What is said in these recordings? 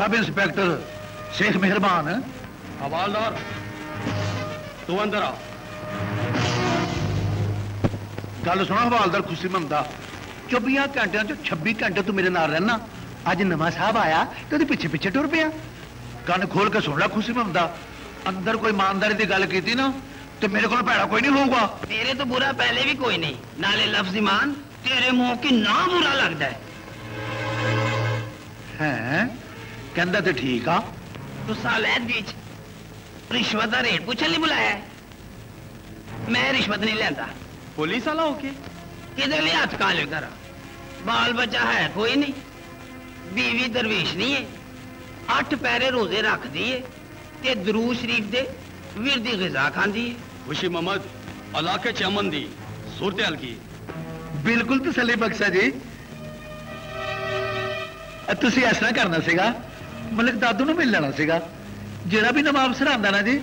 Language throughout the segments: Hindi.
सब इंस्पेक्टर शेख मेहरबान है। हवालदार तू अंदर आ। गल सुनो हवालदार खुशी ममदा, 24 घंटिया चो 26 घंटे तू मेरे नाल रहना। अज नवा साहब आया तो उहदे पिछे पिछे टुर पिया। कन खोल के सुन ला खुशी ममदा, अंदर कोई ईमानदारी की गल की ना तो मेरे को भैड़ा कोई नहीं होगा। मेरे तो बुरा पहले भी कोई नहीं, नाले लफ्ज ईमान तेरे मुंह की ना बुरा लगता है। हैं कहंदा तो ठीक आ, तू सालैदगी रिश्वत का रेट पूछने नहीं बुलाया। मैं रिश्वत नहीं लेता। पुलिस वाला होके किधर ले हाथ कहाँ लेकर आ? बाल बच्चा है कोई नहीं, बीवी दरवेश नहीं है, 8 पैरे रोजे रख दिए ते दरूद शरीफ दे विरदी ग़िज़ा खांदी है। खुशी मोहम्मद इलाके च अमन दी सूरत हाल की बिल्कुल तसल्ली बख्शा जी। तुसी इस तरह करना सीगा, मलिक दादू नूं मिल लेना सीगा। जिहड़ा भी नवां अफसर आंदा ना जी,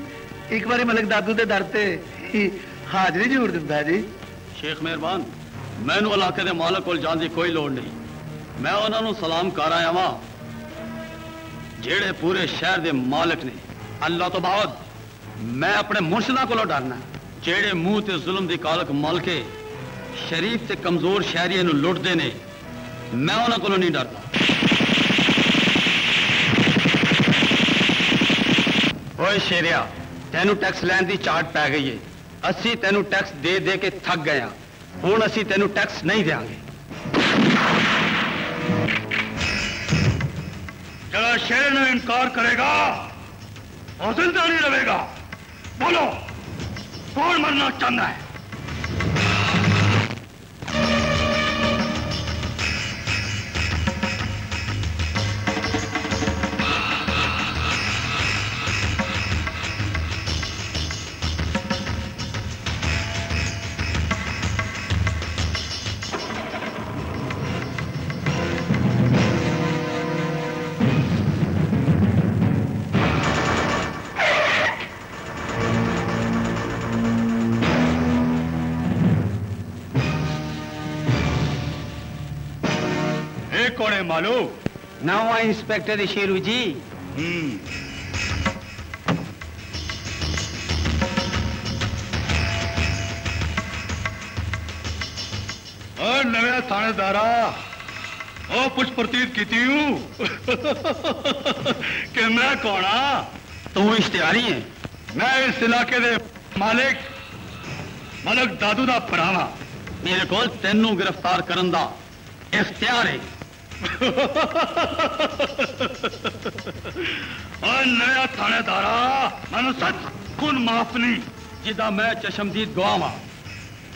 एक बारी मलिक दादू दे दर ते हाजरी जरूर दिंदा जी। शेख मेहरबान मैनू इलाके दे मालक कोल जाण दी कोई लोड़ नहीं। मैं उन्हां नूं सलाम कर आया वां जिहड़े पूरे शहर दे मालक ने। अल्लाह तो बाद मैं अपने मुर्शदा को डरना, जेड़े मुंह ते जुल्म दी कालक मल के शरीफ ते कमजोर शहरिया लुटते ने, मैं उन्हां कोलों नहीं डरता। ओए शेरिया, तेनू टैक्स लैन दी चार्ट पै गई है। असी तेनू टैक्स दे दे के थक गए हां, हुण असी तेनू टैक्स नहीं देंगे। जेड़ा शेर ने इनकार करेगा और जिंदा नहीं रहेगा। बोलो कौन मरना चाहता है? नवा इंस्पेक्टर शेरू जी। और नवे थानेदारा और कुछ प्रतीत की हूं कि मैं कौन आ? तू इश्तिहारी है। मैं इस इलाके दे मालिक मलक दादू दा भरावा। मेरे को तेनू गिरफ्तार करने दा इख्तियार है। नया थानेदारा मैनू सच खून माफ नहीं, जिदा मैं चशमदीद गवाह।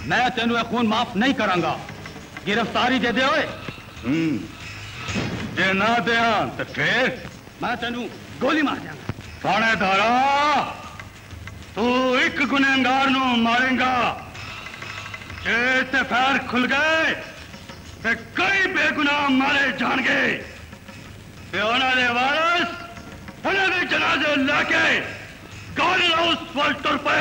मैं तेनू यह खून माफ नहीं करांगा। गिरफ्तारी दे दे जे ना दिया तो फिर मैं तेनू गोली मार जाऊंगा। थानेदारा तू एक गुनहगार नू मारेगा। जे ते पैर खुल गए ते कई बेगुनाह मारे जाएंगे। उन्होंने वारस उन्होंने जनाजे लाके गवर्नर हाउस पर तुर पे।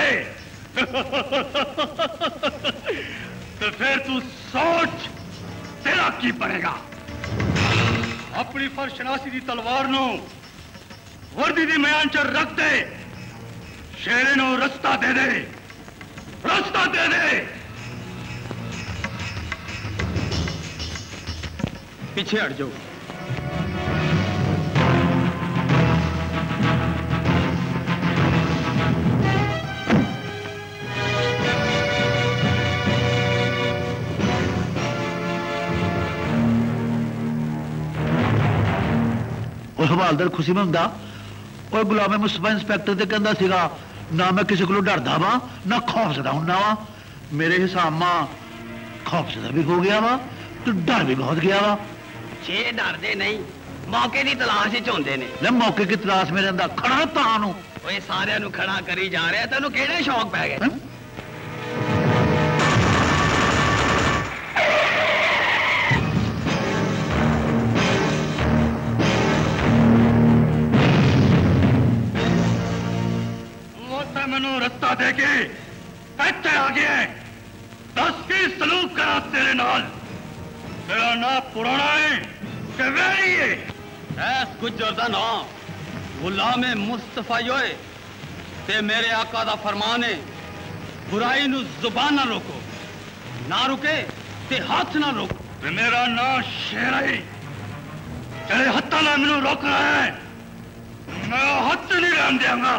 तो फिर तू सोच तेरा की बनेगा। अपनी फरशनासी की तलवार नू वर्दी दी म्यान च रख दे। शेरे नू रस्ता दे दे, रस्ता दे दे। पीछे हट जाओ। हवालदार खुशी मंदा और गुलाम मुस्तफा इंस्पेक्टर से कहता सीगा ना मैं किसी को डरदा वा ना खौफ सदा हुंदा वा। मेरे हिसाब में खौफ सदा भी हो गया वा तो डर भी बहुत गया वा। जे डरते नहीं मौके की तलाश होंगे ने। मैं मौके की तलाश मेरे अंदर खड़ा तानू सारे खड़ा करी जा रहा। तेन कि शौक पै गए? मैनू रस्ता दे के इतने आ गया। 10 की सलूक करा तेरे नाल। तेरा ना पुराना है। कुछ ना गुलाम मुस्तफा योए ते मेरे आका दा फरमाने बुराई नू जुबान ना रोको, ना रुके ते हाथ ना रोको। मेरा ना शेर है, तेरे हत्थ ना मैनू रोकना है, मैं हत्थ नहीं रहन देंगा।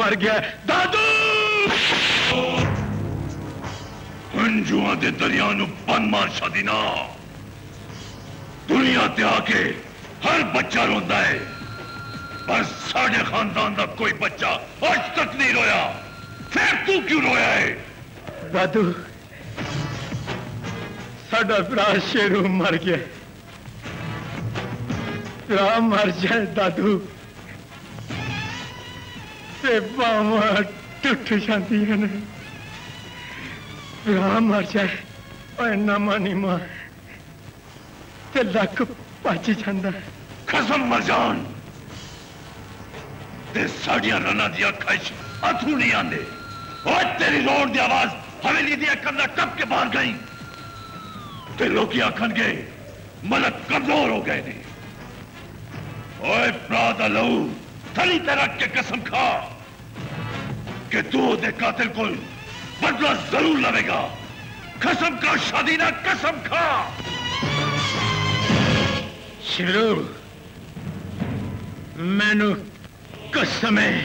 मर गया दादू हंजुआ के दरिया बन मार शादी ना दुनिया ते आके हर बच्चा रोंदा है पर साढ़े खानदान का कोई बच्चा आज तक नहीं रोया। फिर तू क्यों रोया है दादू? साडा भरा शेरू मर गया। भरा मर जाए दादू बावां टुट जाती हैं। राम मर जाए और नामा नीमा ते लक भज जाता। खसम मर जान ते साड़िया रना दिया खाइश अथू नहीं आते। और तेरी रोड की आवाज हवेली दिया कमला टप के बाहर गई ते लोग आखन गए मलक कमजोर हो गए ने। ओए प्रादा लहू थली तेरा के कसम खा कि तू दे कातिल को बदला जरूर लवेगा। कसम का शादी ना कसम खा। शेरू मैनू कसम है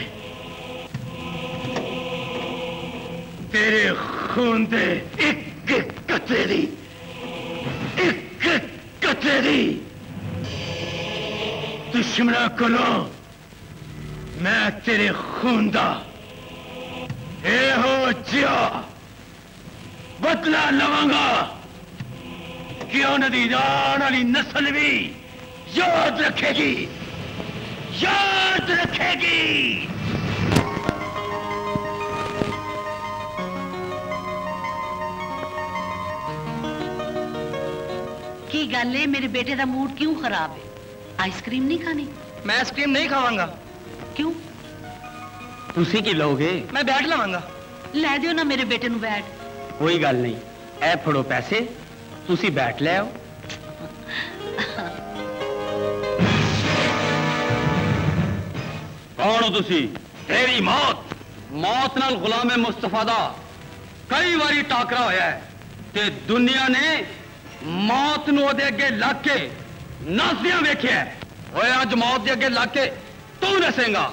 तेरे खून दे एक एक कतरी एक एक कतरी दुश्मना कोलो मैं तेरे खून दा एहो जिया बदला लवांगा कि उन्होंने जान वाली नस्ल भी याद रखेगी, याद रखेगी। की गल है मेरे बेटे का मूड क्यों खराब है? आइसक्रीम नहीं खानी? मैं आइसक्रीम नहीं खावांगा। क्यों? तुसी की लोगे? मैं बैठ लवांगा। लै दियो ना मेरे बेटे नू बैठ। कोई गल नहीं, ऐ फड़ो पैसे, तुसी बैठ लै आओ। कौन हो तुसी? तेरी मौत मौत नाल गुलाम मुस्तफा दा कई बारी टाकरा होया है ते दुनिया ने मौत नू ओदे अगे लग के नासियां वेखिया। ओए अज मौत दे अगे लग के तू नसेगा।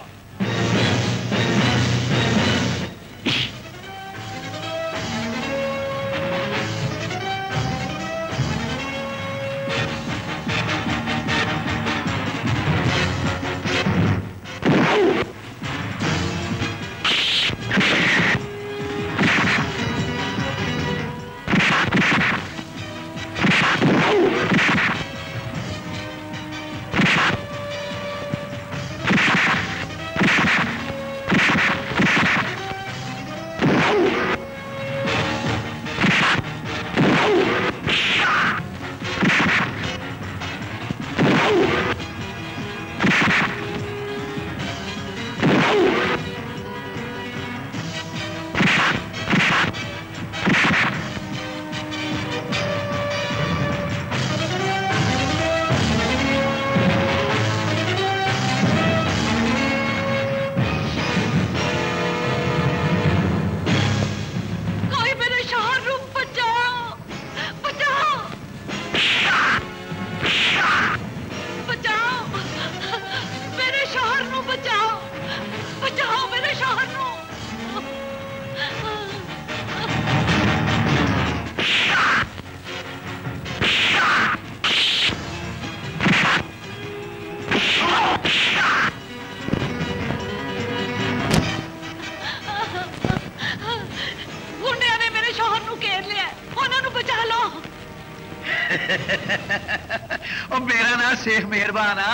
शेख मेहरबान आ,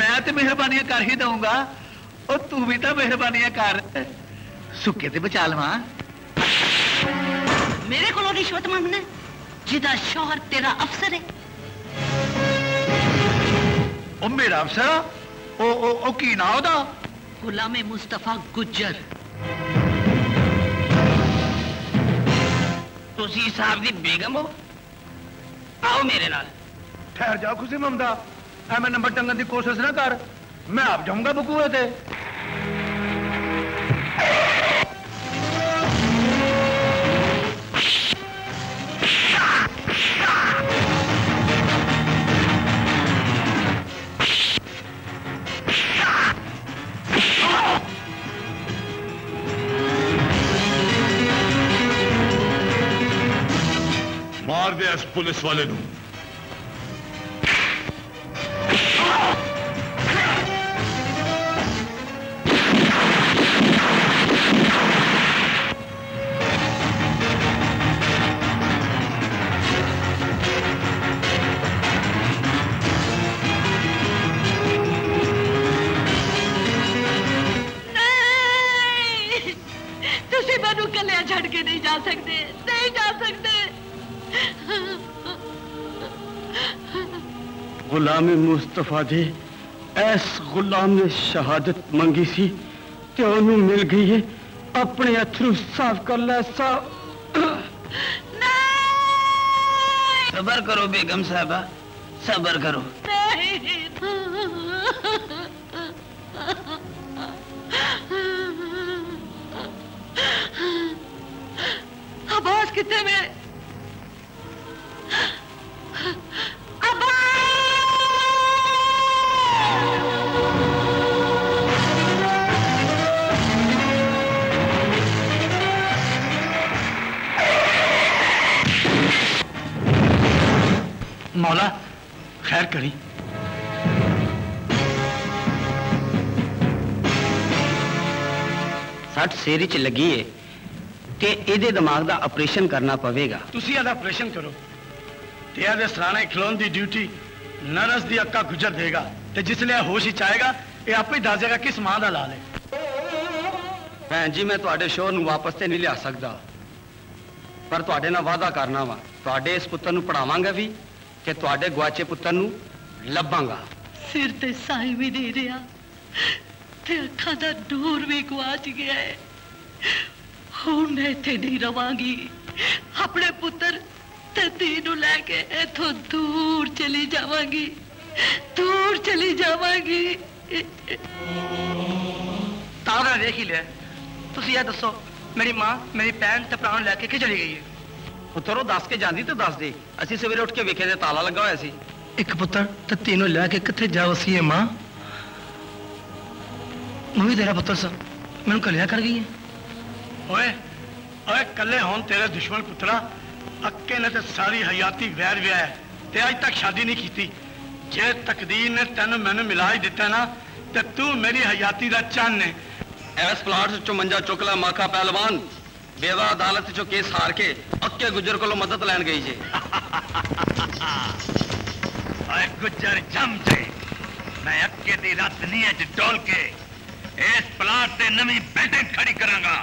मैं तो मेहरबानियां कर ही दूंगा और तू भी तो मेहरबानियां कर। सुके ते बचा लवा, मेरे को रिश्वत मंगना जिदा शोहर तेरा अफसर है। ओ मेरा अफसर ओ, ओ, ओ की ना ओदा? गुलामे मुस्तफा गुजर। तुसी साहब दी बेगम हो, आओ मेरे नाल। ठहर जाओ खुशी ममदा, मैं नंबर टंगन की कोशिश ना कर, मैं आप जाऊंगा बकूए ते। मार दे इस पुलिस वाले नूं। गुलाम मुस्तफा दे ऐस गुलाम ने शहादत मंगी सी ते उन्हें मिल गई है। अपने अथरू साफ कर ला साफ। सबर करो बेगम साहबा, सबर करो। आवाज कितने में मौला खैर करी। सट सिर च लगी है ते इहदे दिमाग दा ऑपरेशन करना पवेगा। तुसी इहदा ऑपरेशन करो ते इहदे सराणे खलोन दी ड्यूटी नर्स दी अक्का गुजर देगा ते जिसले होश ही चाहेगा ये आपे ही दस देगा किस मां दा लाल है। भैन जी मैं तुहाडे शोहर नूं वापस ते नहीं लिया सकदा, पर तुहाडे नाल वादा करना वा तुहाडे इस पुत्तर नूं पढ़ावांगा भी कि तुहाडे गुआचे पुत्तर नूं लभांगा। सिर ते साई भी नहीं रहा ते अखां दा नूर भी गुआच गया है। हुण इत्थे नहीं रवांगी, अपने पुत्तर ते धी नूं लैके इत्थों दूर चली जावांगी, दूर चली जावांगी। तां मैं वेख ही लिया, तुसीं इह दस्सो मेरी मां मेरी भैन ते भरा नूं लैके कि चली गई है। पुत्तरों दस के जाती तो दस दे, असी सवेरे उठ के वेखे तो ताला लगा हुआ सी। एक पुत्र तो तीनों लैके कितने जा वसी है मां? मैं भी तेरा पुत्र सा, मैनू कलिया कर गई है। ओए ओए कले होन तेरे दुश्मन पुत्रा, अक्के ने तो सारी हयाती वैर व्या है ते अज तक शादी नहीं की। जे तकदीर ने तेन मैनू मिला ही दिता ना तो तू मेरी हयाती का चन्न है। एस प्लाट चो मंजा चुक ला माखा पहलवान, बेवा अदालत चो केस हार के अक्के गुजर को मदद लैन गई जी। गुजर जम जे मैं अक्के दी रात नहीं है डोल के इस प्लाट से नवी बैठक खड़ी करांगा।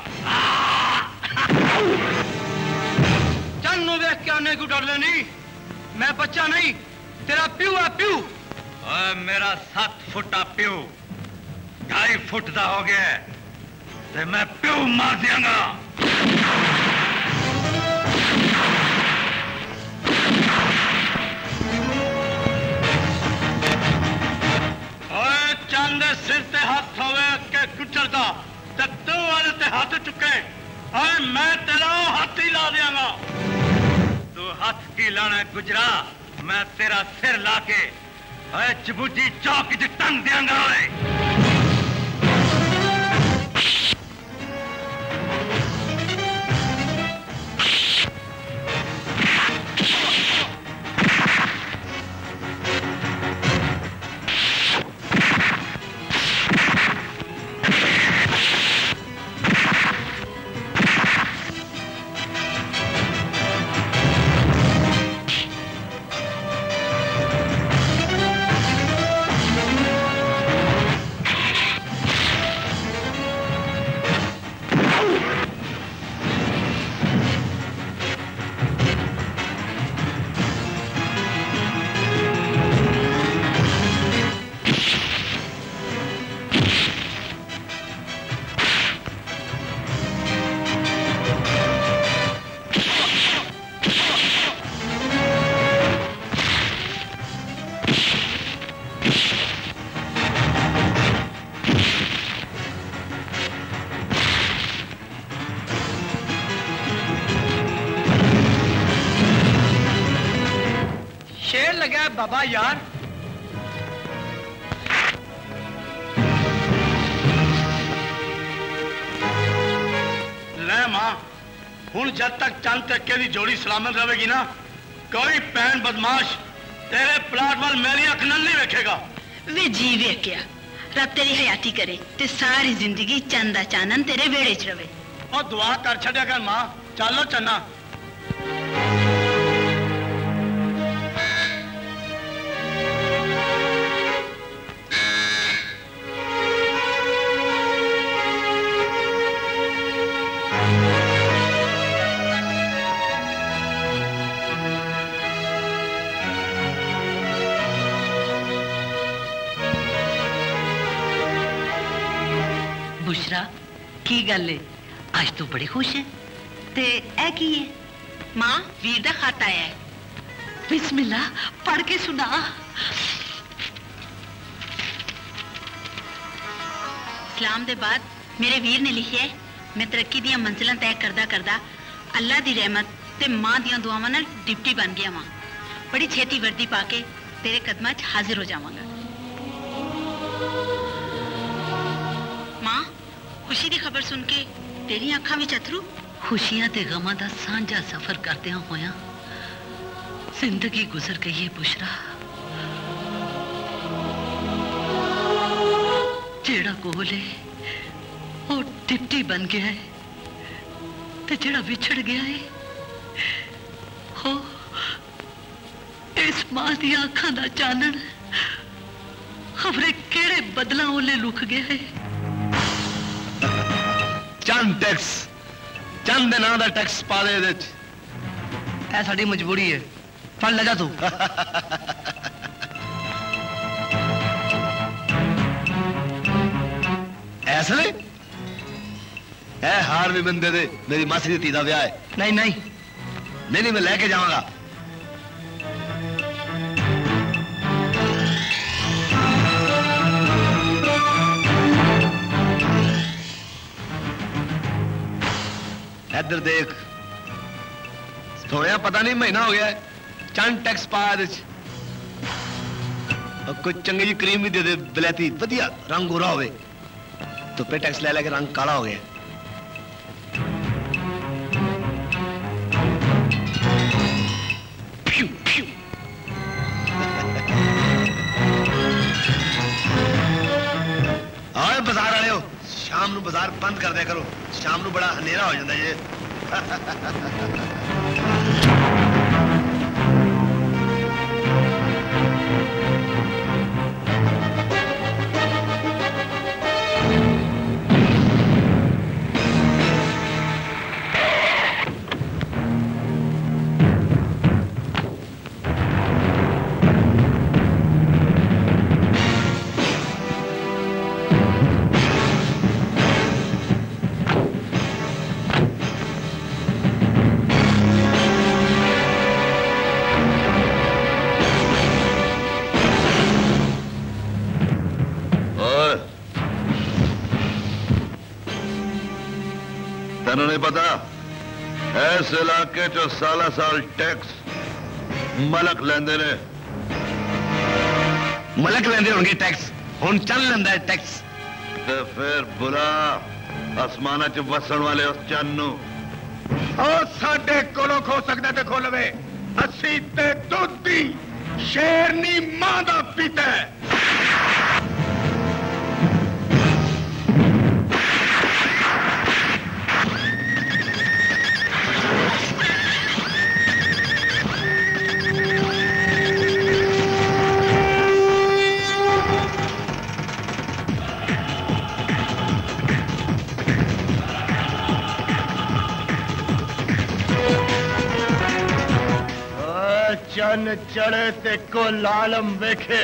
चन वेख के आने को डर लेनी, मैं बच्चा नहीं तेरा प्यू है प्यू। मेरा 7 फुट प्यू 2.5 फुट का हो गया ते मैं प्यू मार दियांगा। चंद सिर ते हाथ होवे के गुजर दा ते तू वाले ते हाथ चुके, मैं तेरा हाथ ही ला देंगा। तू हाथ की लाना गुजरा, मैं तेरा सिर ला के जबूती चौक च टंग देंगा। है बाबा यार। ले मां, हुण जब तक चंद टक्के की जोड़ी सलामत रहेगी ना, कोई भैन बदमाश तेरे प्लाट वाल मेरी अख नाल नहीं वेखेगा। वे जी वेख्या, रब तेरी हयाती करे ते सारी जिंदगी चंदा चानन तेरे वेड़े च रवे। और दुआ कर छड्या कर मां, चलो चन्ना। की गल है, आज तू बड़ी खुश है ते ऐ की है? मां, वीर दा खत आया है। बिस्मिल्लाह पढ़ के सुना। सलाम दे बाद मेरे वीर ने लिखिया है, मैं तरक्की दियां मंजिलां तय करदा करदा अल्लाह दी रहमत ते मां दियां दुआवां नाल डिप्टी बन गया। मां, बड़ी छेती वर्दी पा के तेरे कदमां च हाजिर हो जावांगा। मां, खुशी की खबर सुन के तेरी अखा में अथरू। खुशियां ते गमां दा सांझा सफर करते होया जिंदगी गुजर गई है बुशरा। जेड़ा कोल है वो डिप्टी बन गया है ते जेड़ा विछड़ गया है हो इस मां दी अखा दा चानन खबरे केड़े बदलां ओले लुक गया है। चंद टैक्स, चंद ना दा टैक्स पा दे एदे च। ऐ साडी मजबूरी है, फड़ लगा तू। ऐसे ऐ हार भी बंदे दे, मेरी मासी दी धी दा ब्याह है। नहीं नहीं नहीं नहीं, मैं लेके जाऊंगा। इधर देख सोया, पता नहीं महीना हो गया है, चंद टैक्स पाया दिच। और कुछ चंगी जी क्रीम भी दे दे, बलैती बढ़िया रंग गोरा होवे। तो पे टैक्स ले लेके रंग काला हो गया। प्यू प्यू आओ बाजार वाले हो, शाम नू बाजार बंद कर दिया करो, शाम नू बड़ा हनेरा हो जाता है। नहीं पता इस इलाके जो साला साल टैक्स मलक लेंदे ने। मलक लेंदे होंगे टैक्स, हुन चल लेंदा है टैक्स। ते फिर बुला आसमाना च वसन वाले उस चन्न नू। ओ साडे कोलों खो सकदा ते खो लवे, असीं ते दूध दी शेरनी मां दा पीता है। चढ़े ते को लालम वेखे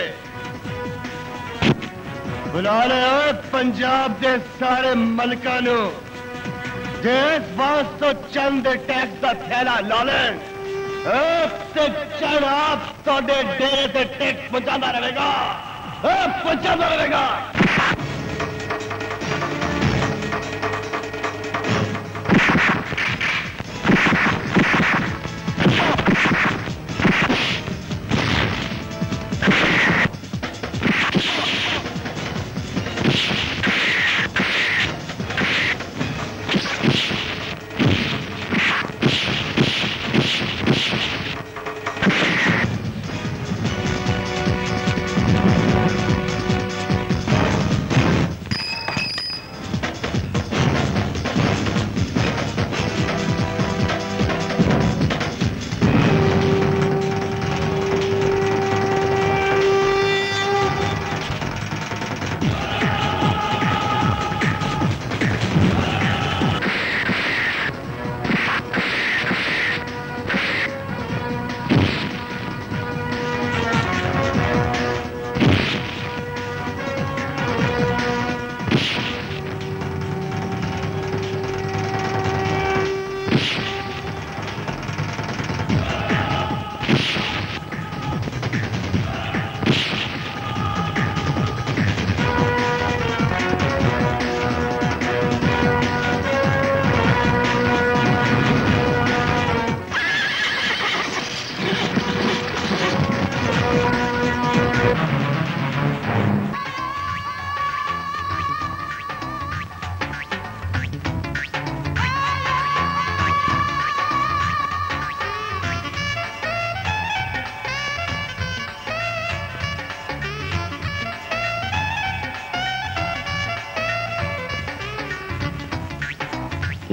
बुला ले पंजाब दे सारे मलका नू, देश वास्तों चंद टैक्स का थैला लालन ते चढ़ आप थोड़े डेरे ते टैक्स पहुंचाता रहेगा, पहुंचाता रहेगा।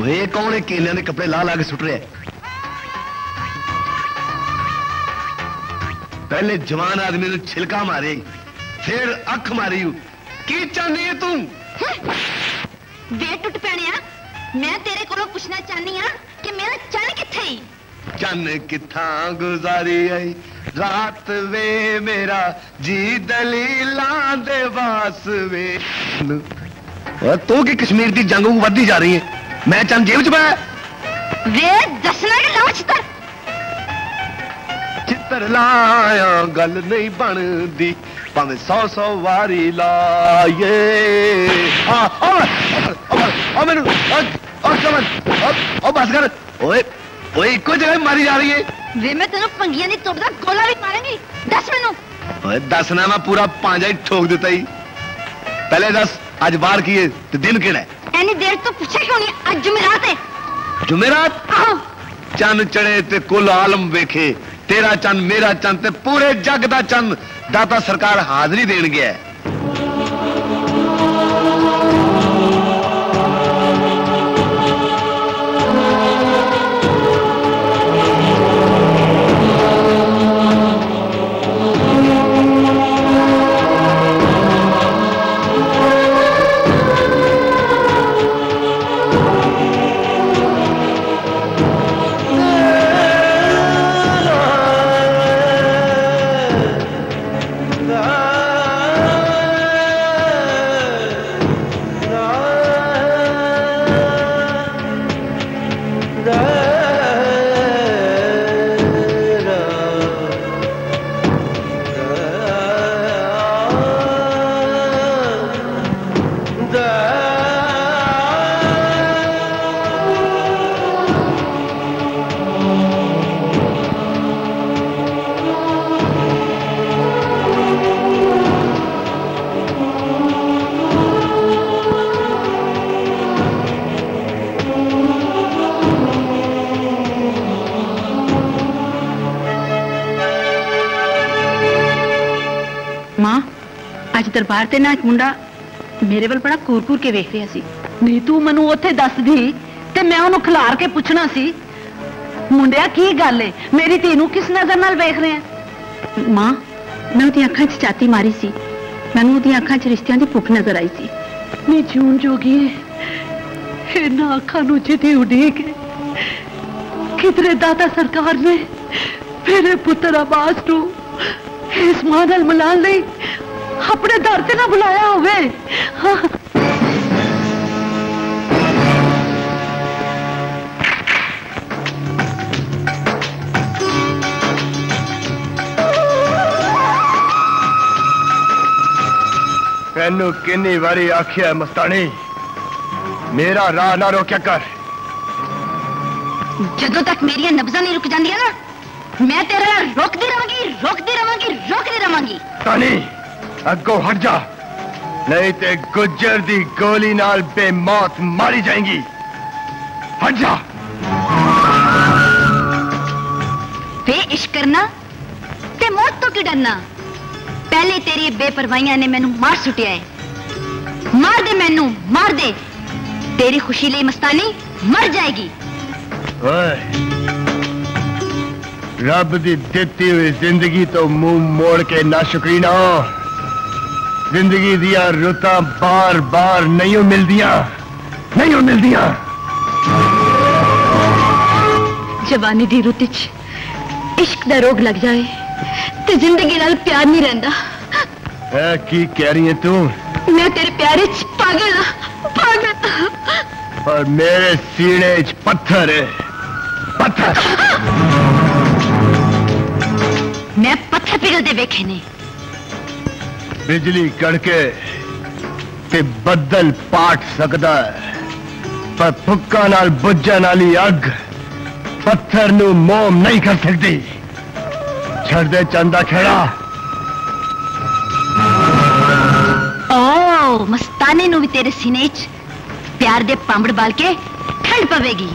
वे कौन है केलिया ने कपड़े ला ला के सुट रहे हैं। पहले जवान आदमी ने छिलका मारे फिर अख मारी की चाहनी है तू? वे टुट पैने मैं तेरे को पूछना चाहनी हाँ कि मेरा चन किथे? चन किथा गुजारी आई रात वे मेरा जी दलीला दे वास वे। तू कि कश्मीर की जंग बढ़ती जा रही है मैं चंद जेब चुपाया वे दसना के लाओ चितर चितर लाया गल नहीं बनती भावे 100 वारी लाए। मैनू बस कर ओए ओए इको जगह मारी जा रही है वे मैं तेन पंगिया नहीं तोड़ता गोला भी मारेंगी दस मैनू। दसना मैं पूरा पांजा ही ठोक दिता ही। पहले दस आज बार की है तो दिन केड़ा है? एनी देर तो पूछे क्यों नहीं आज जुमेरात है। जुमेरात चंद चढ़े ते कुल आलम वेखे तेरा चंद मेरा चंद ते पूरे जग दा चंद दाता सरकार हाजरी देन गया है। दरबार ते ना एक मुंडा मेरे वाल बड़ा कूर-कूर के वेख रहा सी। नहीं तू मैनू ओथे दस दी ते मैं उन्होंने खिलार के पूछना सी मुंडिया की गल है मेरी धी नू किस नजर नाल वेख रहे हैं। मां मैं उहदी अखां च चाती मारी सी मैनू उहदी अखां च रिश्तियां दी भुख नजर आई सी। मैं जून जोगी इन्हां अखां नू जिहदी उडीक किधरे दाता सरकार ने मेरे पुत्र आबास नू इस मां नाल मिलाण लई अपने दर से ना बुलाया होवे। हाँ। तेनू कितनी बारी आखिया मस्तानी मेरा राह ना रोक्या कर। जदों तक मेरिया नब्जा नहीं रुक जांदियां ना मैं तेरा रोकदी रवांगी रोकदी रवांगी रोकदी रवांगी। तानी अगो हट जा नहीं ते गुजर दी गोली नाल बेमौत मारी जाएंगी। हट जा। बे इश्क करना ते मौत तो क्यों डरना? पहले तेरी बेपरवाहियां ने मैनू मार सुटिया है मार दे मैनू मार दे तेरी खुशी ले मस्तानी मर जाएगी। रब दी दिती हुई जिंदगी तो मुंह मोड़ के ना शुक्री ना जिंदगी दिया रुता बार बार नहीं मिलदिया नहीं मिलदिया। जवानी दी रुत च इश्क दा रोग लग जाए ते जिंदगी नाल प्यार नहीं रहिंदा। ऐ की कह रही है तू? मैं तेरे प्यारे च पागल पागल पर मेरे सीने च पत्थर है पत्थर। मैं पत्थर पिघलदे वेखे ने बिजली कड़के ते बदल पाट सकता है पर फुक्का नाल बुझन वाली अग पत्थर नू मोम नहीं कर सकती। छड़ दे चंदा खेड़ा। ओ मस्ताने नू भी तेरे सीने च प्यार दे पांबड़ बाल के ठंड पवेगी।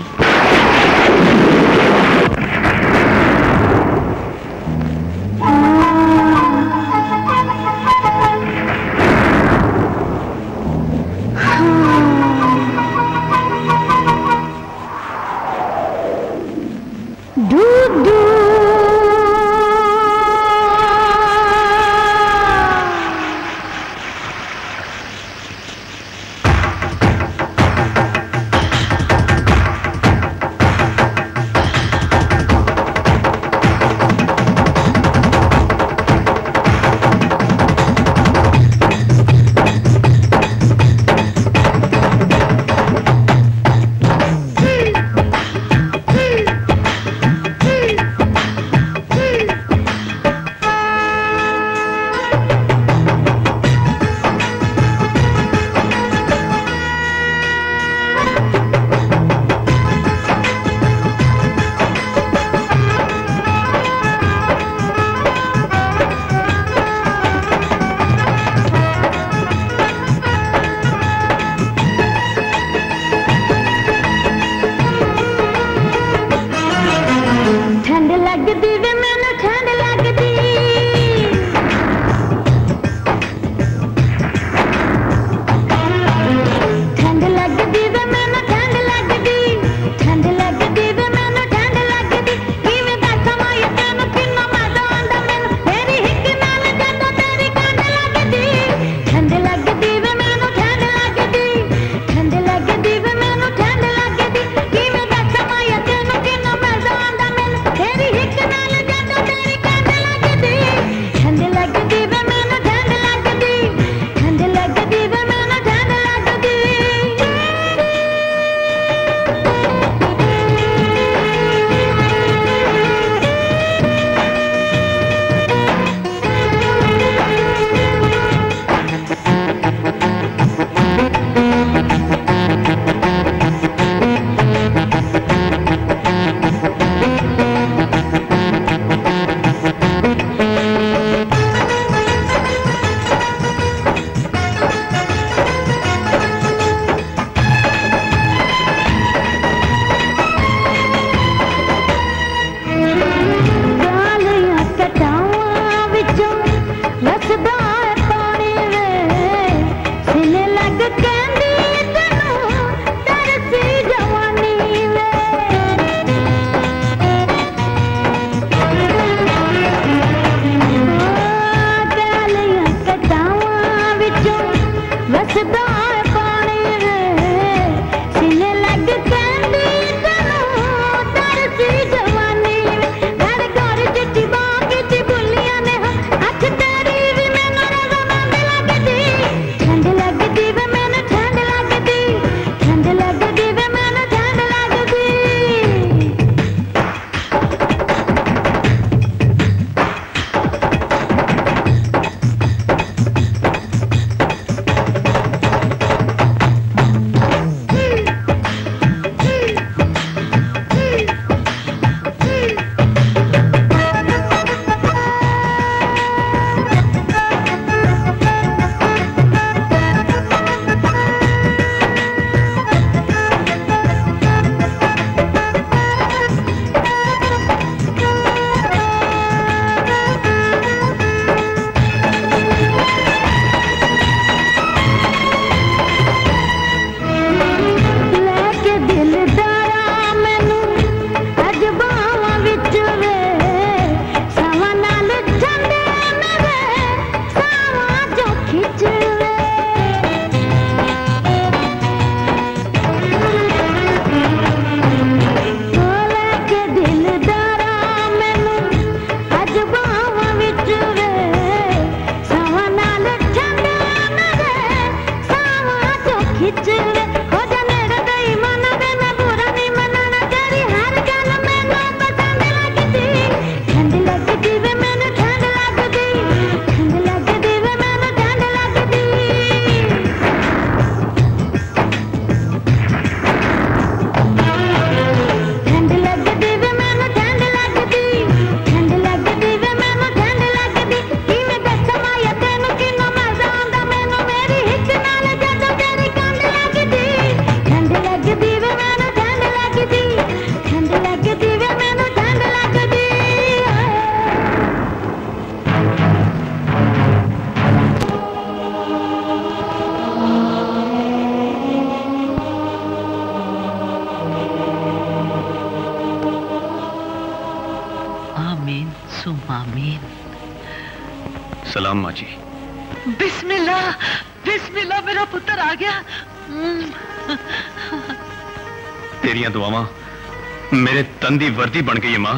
तंदी वर्दी बन गई माँ।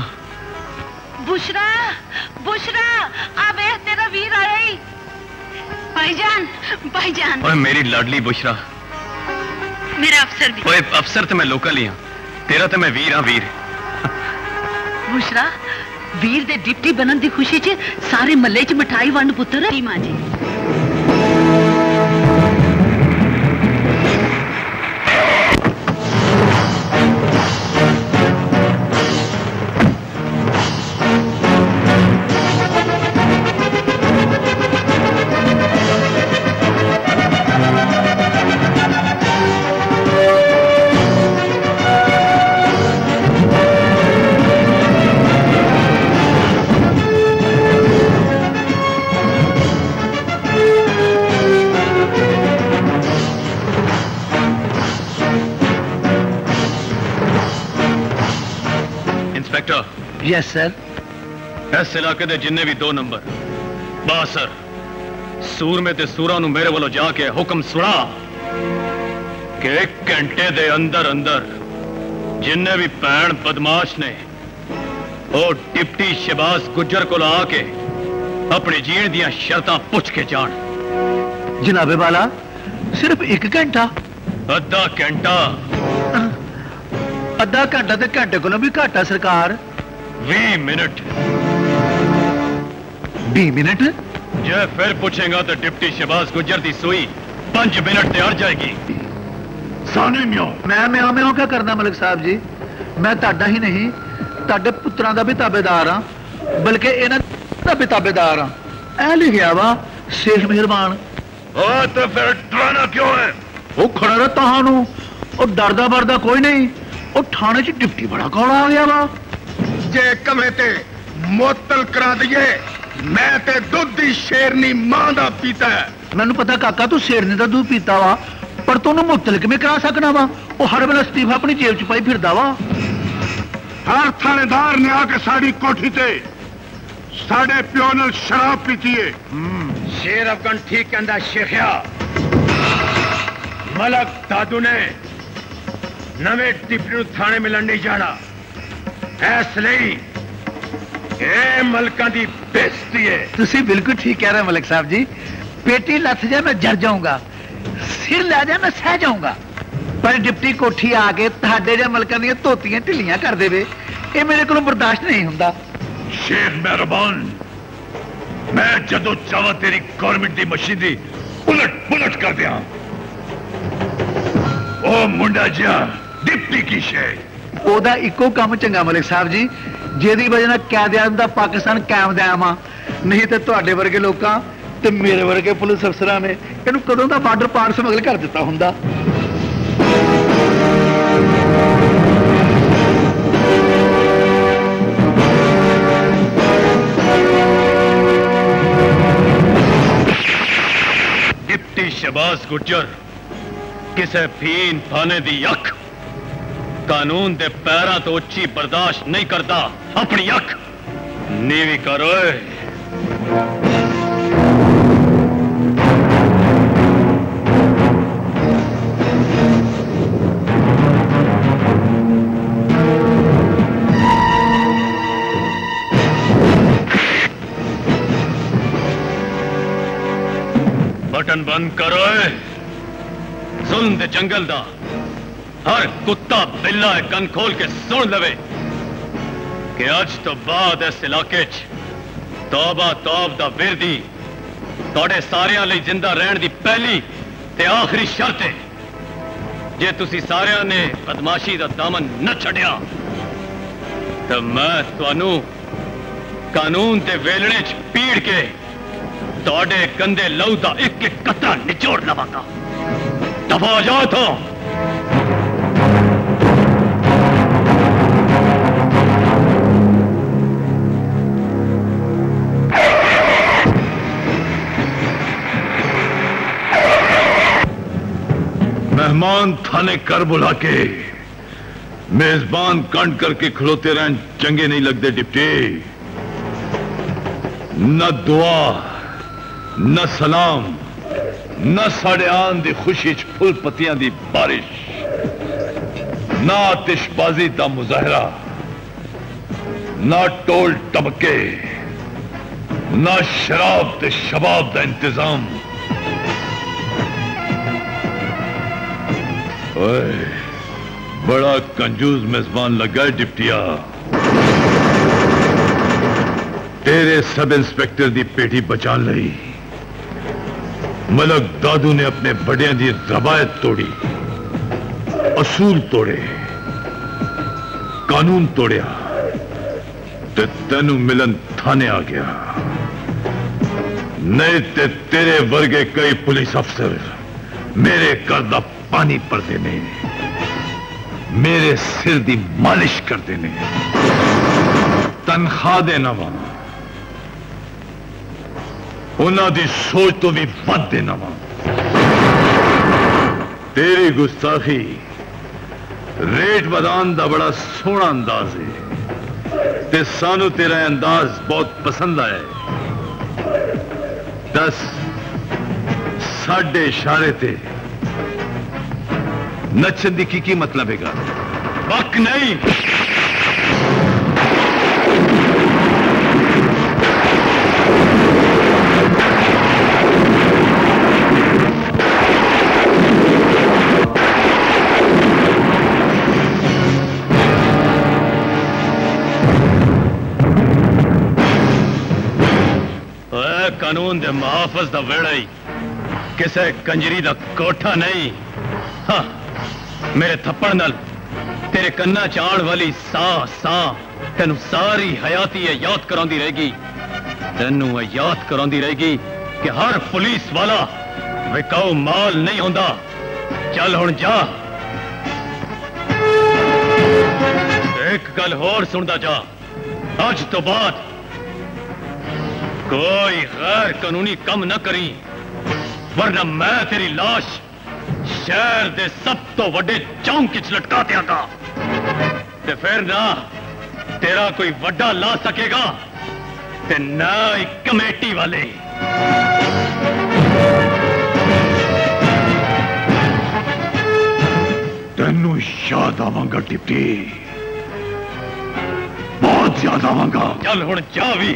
बुशरा, बुशरा, आबे तेरा वीर आया ही। भाईजान, भाईजान। ओए मेरी लाडली बुशरा। मेरा अफसर भी। ओए अफसर तो मैं लोकल ही हूँ, तेरा तो मैं वीर हाँ वीर। बुशरा, वीर दे डिप्टी बनन दी खुशी चे सारे मल्ले च मिठाई वंड पुत्र है माँ जी। Yes sir. इस इलाके के जिन्ने भी दो नंबर बासर सूरमे ते सूरा नू मेरे वालों जाके हुक्म सुना कि एक घंटे दे अंदर अंदर जिन्ने भी भैन बदमाश ने और डिप्टी शहबाज गुजर को आके अपने जीण दियां शर्तां पुछ के जान। जनाबे वाला सिर्फ एक घंटा अद्धा घंटा ते घंटे को भी घाटा सरकार 20 मिनट 20 मिनट जो फिर पूछेगा तो डिप्टी शहबाज गुजर की सुई 5 मिनट तैयार जाएगी। मैं क्या करना मलिक साहब जी, मैं ताड़ा ही नहीं ताड़े पुत्रां दा भी ताबेदार हाँ, बल्कि इन्हां दा भी ताबेदार हाँ। ऐ लिखिया वा शेख मेहरबान। तो फिर डराना क्यों है? वो खड़ा रहा तहानू और डरदा बरदा कोई नहीं। और थाने च डिप्टी बड़ा कौड़ा आ गया वा। जे कमे ते मोतल करा दिए मैं ते दूध दी शेरनी मां दा पीता है। मैनू पता काका तू शेरनी दा दूध पीता वा, पर तू मुतल किवें करा सकना वा? ओ हर वेले स्तीफा अपनी जेब च पाई फिरदा वा। हर थानेदार ने आके साड़ी कोठी ते साडे प्यो नाल शराब पीती है। शेर अफगन ठीक कहंदा शेखिया। मलक दादू ने नवे टिप्पणी थाने मिलन नहीं जाना, इसलिए मलका की बेइज्जती है। तुसी बिल्कुल ठीक कह रहे हो मलक साहब जी। पेटी लथ जाए मैं जर जाऊंगा, सिर ला जाए मैं सह जाऊंगा, पर डिप्टी कोठी आके ताडे जे मलका दी धोतियां ढिलियां कर देवे, ये मेरे को बर्दाश्त नहीं हुंदा। शेख मेहरबान, मैं जदों चाहां तेरी गवर्नमेंट की मशीनरी उलट पुलट कर दिया। ओ मुंडा जिया डिप्टी की शेख ओदा इको काम चंगा मलिक साहब जी, जेदी वजह नाल कैदियां दा पाकिस्तान कायम दायमा, नहीं तो तुहाडे वर्गे लोकां ते मेरे वर्गे पुलिस अफसरां ने इहनूं कदों दा बार्डर पार समगल कर दित्ता हुंदा। डिप्टी शहबाज गुर्जर किसी फीन थाने की अख कानून के पैरों तो उच्ची बर्दाश्त नहीं करता, अपनी अख नीवी करो। बटन बंद करो। सुन जंगल दा हर कुत्ता बिल्ला कन खोल के सुन लवे कि अज तो बाद इस इलाके तौबा तौब दा विरदी तोड़े सारियां लई जिंदा रहन दी पहली ते आखिरी शर्त है। जे तुसी सारियां ने बदमाशी दा दामन न छड़िया तो मैं तुहानू कानून दे वेलणे च पीड़ के तोड़े कंधे लहू दा एक एक कतरा निचोड़ लवांगा। दफा जाओ तो। मेहमान थाने कर बुला के मेजबान कंड करके खलोते रहन चंगे नहीं लगते डिप्टी। न दुआ न सलाम ना साढ़े आन की खुशी च फुल पत्तियां की बारिश, ना आतिशबाजी का मुजाहरा, ना टोल टबके, ना शराब ते शबाब का इंतजाम। ओए, बड़ा कंजूस मेजबान लगा डिप्टिया। तेरे सब इंस्पेक्टर की पेटी बचाने लई मलक दादू ने अपने बड़िया की रवायत तोड़ी, असूल तोड़े, कानून तोड़िया, ते तेनू मिलन थाने आ गया। नहीं ते तेरे वर्गे कई पुलिस अफसर मेरे घर का पानी भरते ने, मेरे सिर की मालिश करते ने, तनख्वाह देना वा उन्हां दी सोच तो भी वध देना वा। तेरी गुस्ताखी रेट बदान दा बड़ा सोहना अंदाज है ते सानू तेरा अंदाज बहुत पसंद आया। 10 साढ़े इशारे ते नचन दी की मतलब है? वक्त नहीं कानून दे मुहाफिज़ दा वेड़ा ही किसी कंजरी दा कोठा नहीं। हाँ, मेरे थप्पड़ नाल तेरे कन्ना चाण वाली सा तेनू सारी हयाती याद करांदी रहेगी, तेनू याद करांदी रहेगी कि हर पुलिस वाला विकाऊ माल नहीं होंदा। चल हुण जा, एक गल होर सुनदा जा, अज तो बाद कोई गैर कानूनी कम न करी वरना मैं तेरी लाश शहर के सब तो वड्डे चौंक च लटका देंगा, ते फिर ना तेरा कोई वड्डा ला सकेगा ते ना ही कमेटी वाले। वांगा डिप्टी, बहुत ज्यादा वांगा। चल हुण जा वी।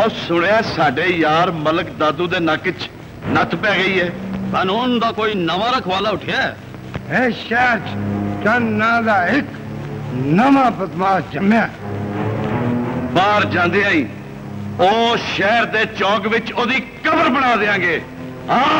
और सुनिया साडे यार मलक दादू दे नाके च नत पै गई है। कानून दा कोई नवा रखवाला उठिया है? शायद चन्ना दा एक नवा बदमाश जम्या। बाहर जांदे आई ओ शहर दे चौक विच ओदी कबर बना देंगे। हां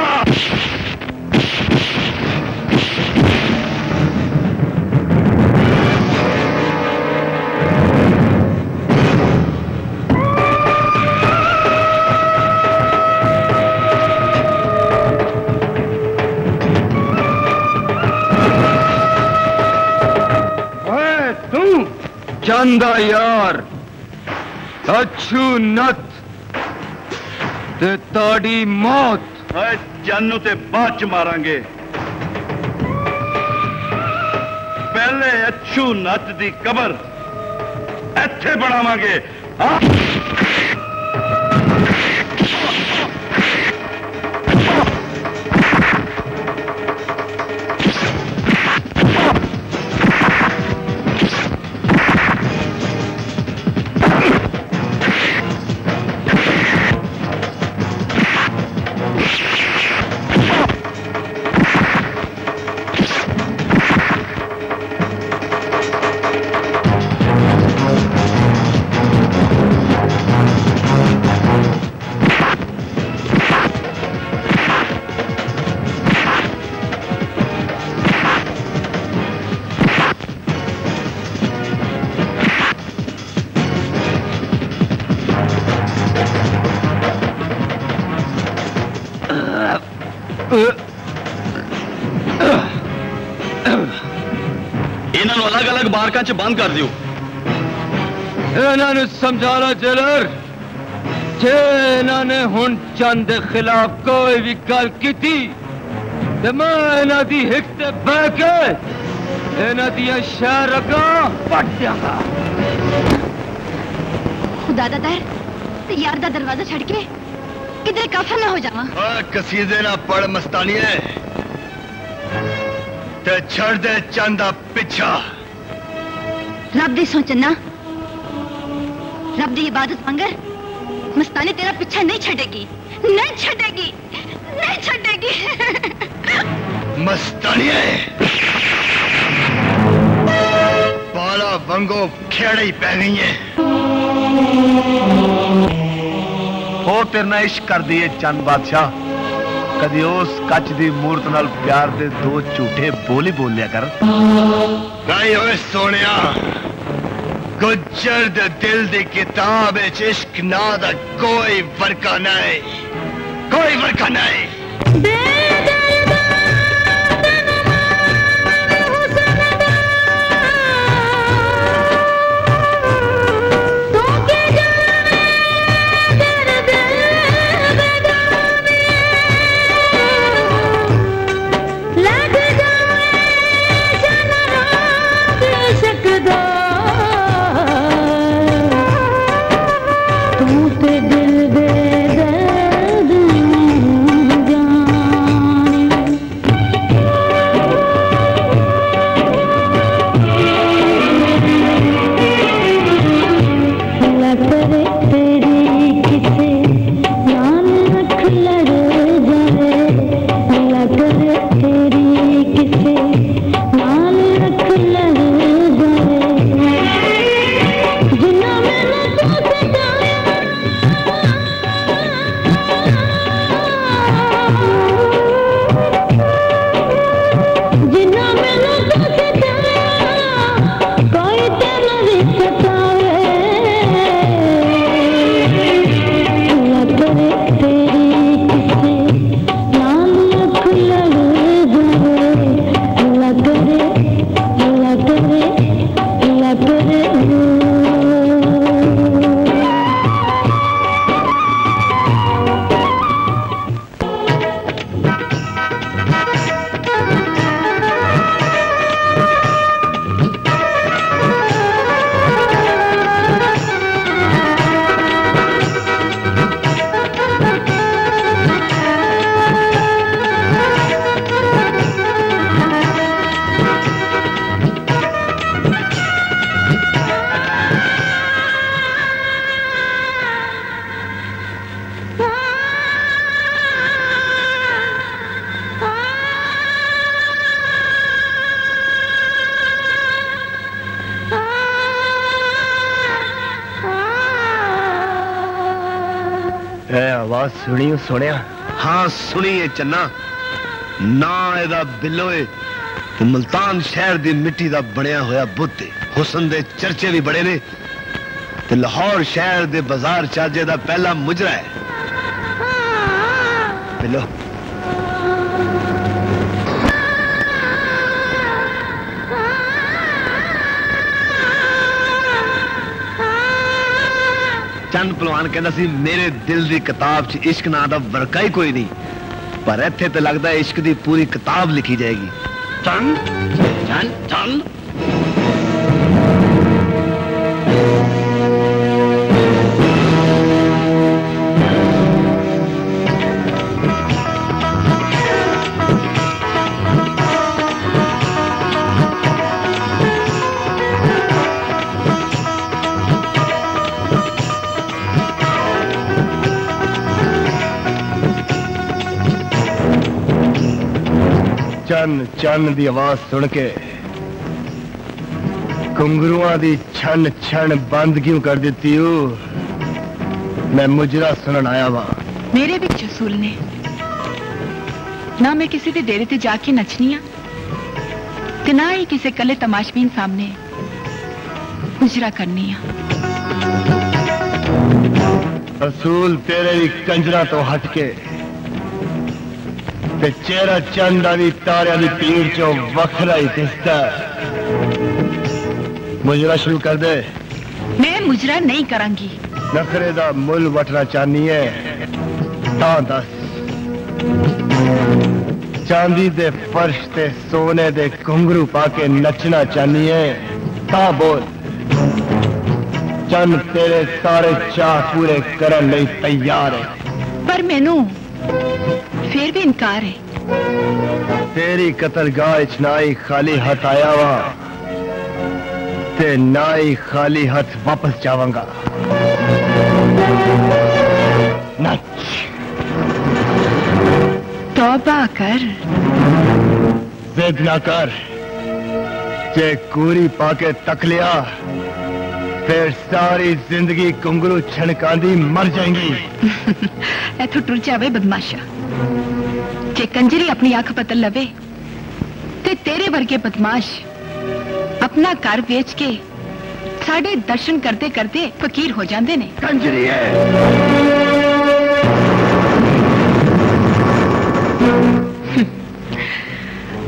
चंदा यार अच्छू नत ते ताड़ी मौत। जानू ते बाद च मारांगे, पहले अच्छू नत दी कबर इत्थे बनावांगे। बंद कर दियो। इन्होंने समझाना जेलर जे इन्होंने हुन चंद के खिलाफ कोई भी गल की थी ते मैं इन्हां दी हिक ते बह के इन्हां दी शहर का पट दियागा। खुदा दा डर ते यार दा दरवाजा छड़ के किधरे काफर ना हो जावा। कसीदे ना पड़ मस्तानिए ते छड़ दे चंदा पीछा। रब दी सोचना, रब दी इबादत वांगर मस्तानी तेरा पीछा नहीं छड़ेगी, नहीं छड़ेगी, नहीं छड़ेगी। मस्तानिए बाला वंगो खेड़े ही पै गई है। हो तेरे ना इश्क कर दिए चंद बादशाह, कदी उस कच दी मूर्त नाल प्यार दे दो झूठे बोली बोलिया कर। नहीं ओए सोनिया, गुज्जर दे दिल दी किताब विच इश्क ना दा कोई वर्का नहीं, कोई वर्का नहीं। आवाज सुनियो सुनिया? हाँ सुनिए चन्ना, ना एदा बिलोए मुल्तान शहर दी मिट्टी दा बनिया होया बुद्ध, हुसन दे चर्चे भी बड़े ने, लाहौर शहर दे बाजार चाजे दा पहला मुजरा है। बिलो चंद पहलवान कहता सी मेरे दिल दी किताब च इश्क ना दा वर्का ही कोई नहीं, पर इत्थे ते लगदा इश्क दी पूरी किताब लिखी जाएगी। चंद चंद चंद चन दी आवाज सुन के घुंगरुआ दी छन छन बंद क्यों कर देती हो? मैं मुजरा सुनन आया वा। मेरे भी असूल ने ना, मैं किसी दे डेरे ते जाके नचनी आ ते ना ही किसी कले तमाशबीन सामने मुजरा करनी आ। असूल तेरे भी कंजरा तो हटके ते चेहरा चंदा भी तारिया की पीड़ चो वखरा ही दिसता। मुजरा शुरू कर दे। मैं मुजरा नहीं करांगी। नखरे दा मुल वटना चाहनी है तां दस। चांदी दे फर्श ते सोने दे घुंघरू पाके नचना चाहनी है तां बोल। चंद तेरे सारे चाह पूरे करन लई तैयार है। पर मैनू फिर भी इनकार है। तेरी कतलगाह इच ना ही खाली हाथ आया वा ते ना ही खाली हाथ वापस जावांगा। नच तौबा कर, जिद ना कर। जे कूरी पाके तक लिया फिर सारी जिंदगी कुंगरू छनकांदी मर जाएंगी। एथों टुर जावे बदमाशा। जे कंजरी अपनी आंख बदल लवे ते तेरे वर्गे बदमाश अपना घर बेच के साढ़े दर्शन करते करते फकीर हो जाते ने। कंजरी है।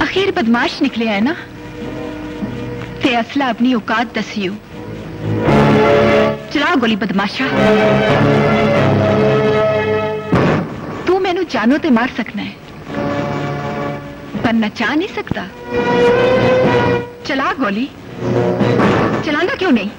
अखीर बदमाश निकले है ना, ते असला अपनी औकात दसियो। चला गोली बदमाशा, तू मैनू जानो ते मार सकना है पर नचा नहीं सकता। चला गोली, चलाना क्यों नहीं?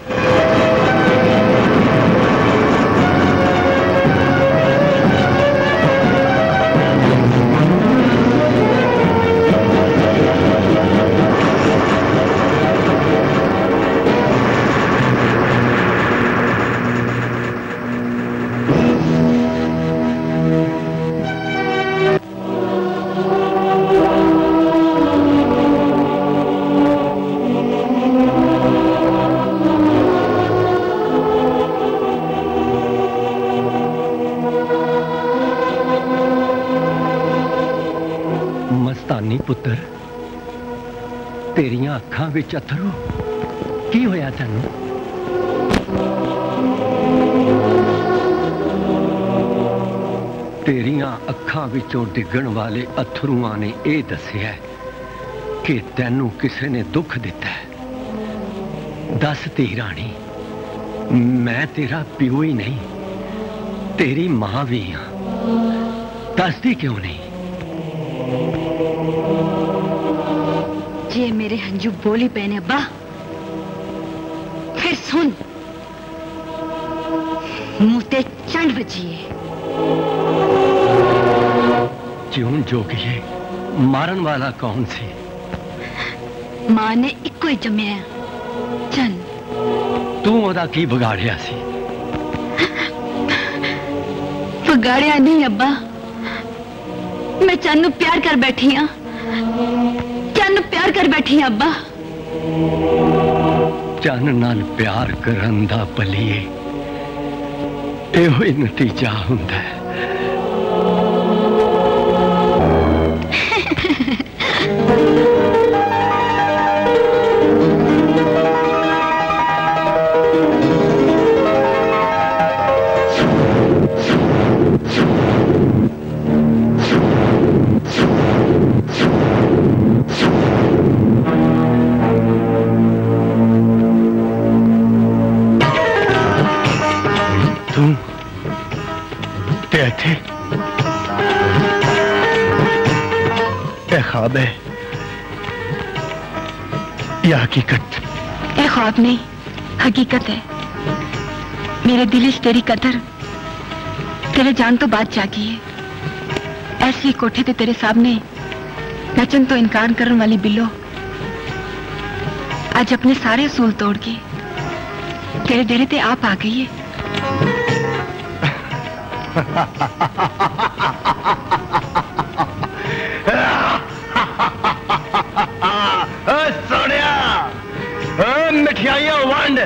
पुत्र तेरिया अखा विच अथरू की होया? तैनू तेरिया अखा विचों डिगण वाले अथरुआ ने यह दसिया कि तैनू किसी ने दुख दिता है। दस धी राणी, मैं तेरा प्यो ही नहीं, तेरी मां भी हाँ, दसदी क्यों नहीं? ये मेरे हंजू बोली पहने अब्बा। फिर सुन, मुते चंड बजिए। क्यों जोगिए, मारन वाला कौन सी? मां ने इक्को ही जमया चंद। तू ओदा की बिगाड़िया सी? बिगाड़िया नहीं अब्बा, मैं चंद नू प्यार कर बैठी हां। चंद प्यार कर बैठी हां अब्बा। चंद नाल प्यार करन दा भलीए एहो ही नतीजा हुंदा है। ए ख्वाब है या हकीकत? ए ख्वाब नहीं, हकीकत है। मेरे दिल इस तेरी कदर, तेरे जान तो बात जागी है। ऐसी कोठे ते तेरे सामने नचन तो इनकार करने वाली बिल्लो, आज अपने सारे असूल तोड़ के तेरे डेरे ते आप आ गई है। सोनिया, मिठाइयां वंड,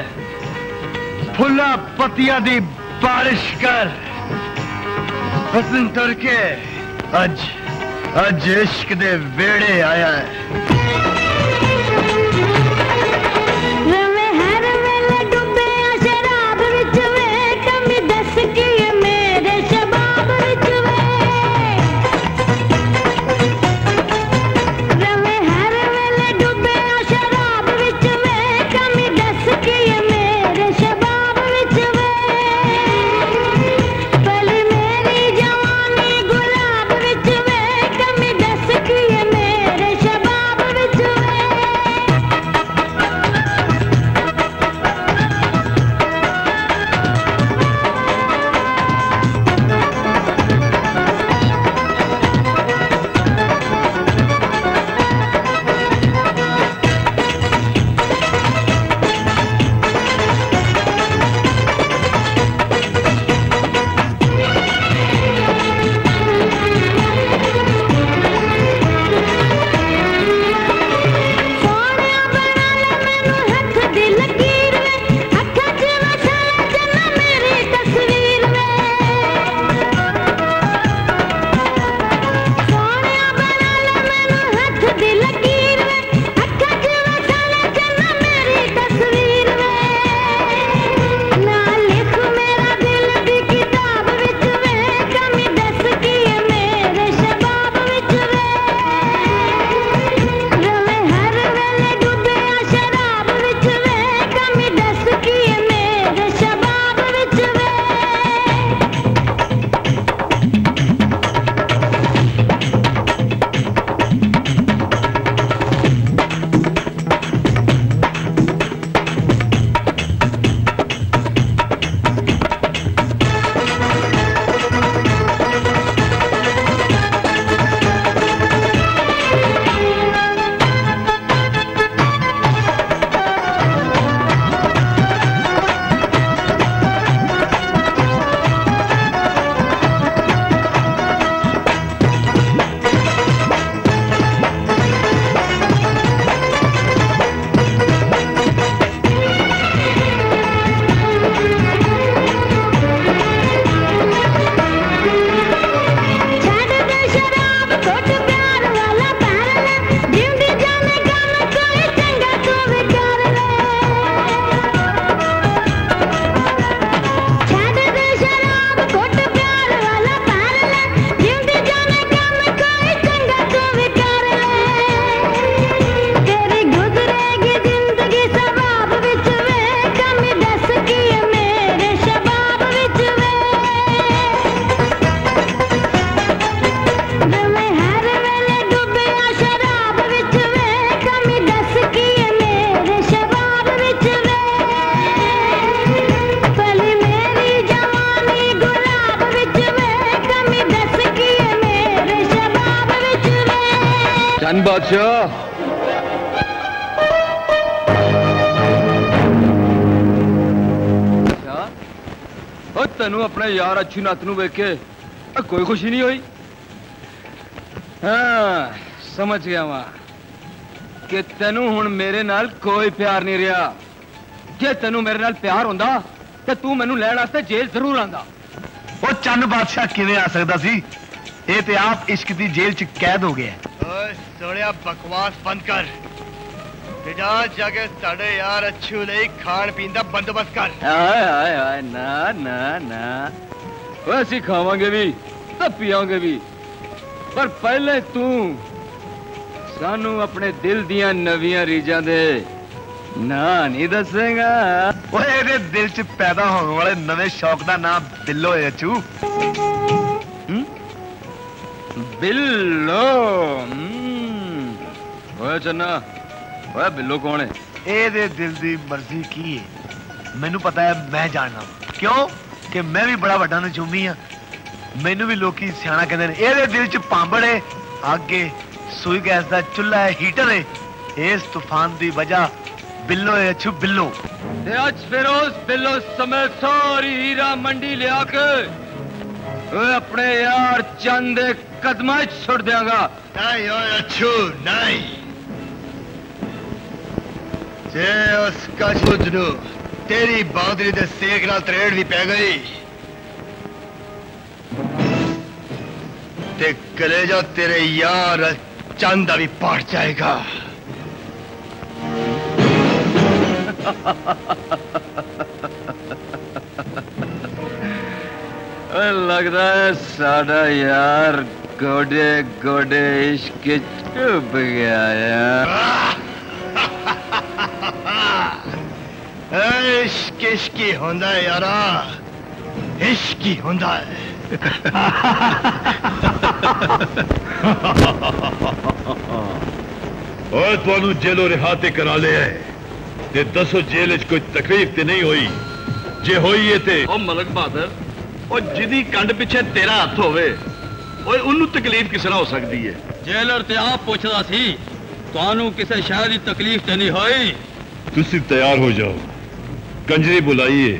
फुला पत्तियां दी बारिश कर, हसन तुरके अज अज इश्क दे वेड़े आया है। तेनू अपने यार अच्छी नात नू वेख के कोई खुशी नहीं हुई? हाँ, समझ गया वहां कि तेनू हुण मेरे नाल कोई प्यार नहीं रहा। जे तेनू मेरे नाल प्यार होंदा ते तू मैनू लैण वास्ते जेल जरूर आंदा। वो चंद बादशाह किवें आ सकदा सी? ये ते आप इश्क दी जेल च कैद हो गया। ओए सोड़िया, बकवास बंद कर। जाके साढ़े यार अच्छू ले खान पीन का बंदोबस्त कर। आए आए आए, ना ना ना, असीं खावांगे भी तो पियाँगे भी, पर पहले तू सानू अपने दिल दियां नवियां रीजां दे ना नहीं दसेगा। ओए, दिल च पैदा होने वाले नवे शौक का नाम दिलो है। अच्छू बिल्लो। ओए चन्ना, ओए बिल्लो कौन है? ए दिल दी मर्जी की है, मैनू पता है मैं जानना क्यों कि मैं भी बड़ा वड्डा नजूमी हाँ। मैनू भी लोग सियाणा कहते हैं। ये दिल च पांबड़ है, अग है, सुई गैस का चूल्हा है, हीटर है। इस तूफान की वजह बिल्लो है। अच्छू बिल्लो ते आज फिरोज बिल्लो समेत सारी हीरा मंडी लिया के अपने यार चंद कदम छोड़ देगा। नहीं अच्छू नहीं, जे उसका जुजनू तेरी बादरी दे सेक नाल त्रेड़ भी पै गई ते कलेजा तेरे यार चंदा भी पाट जाएगा। लगता है साड़ा यार गोडे गोडे इश्क चुप गया यार। इश्क इश्क ही होंदा है यारा, इश्क ही होंदा है। और तुहानू जेलों रिहाते करा लिया ते दसो जेल च कोई तकलीफ ते नहीं हुई? जे होई है ते ओ मलक बहादुर, ओ जिदी कंड पिछे तेरा हथ होवे ओए उन्नू तकलीफ किस तरह हो सकती है? जेलर ते आप पूछदा सी तुहानू किसी शहर दी तकलीफ ते नहीं हुई? तुसी तैयार हो जाओ, कंजरी बुलाइए,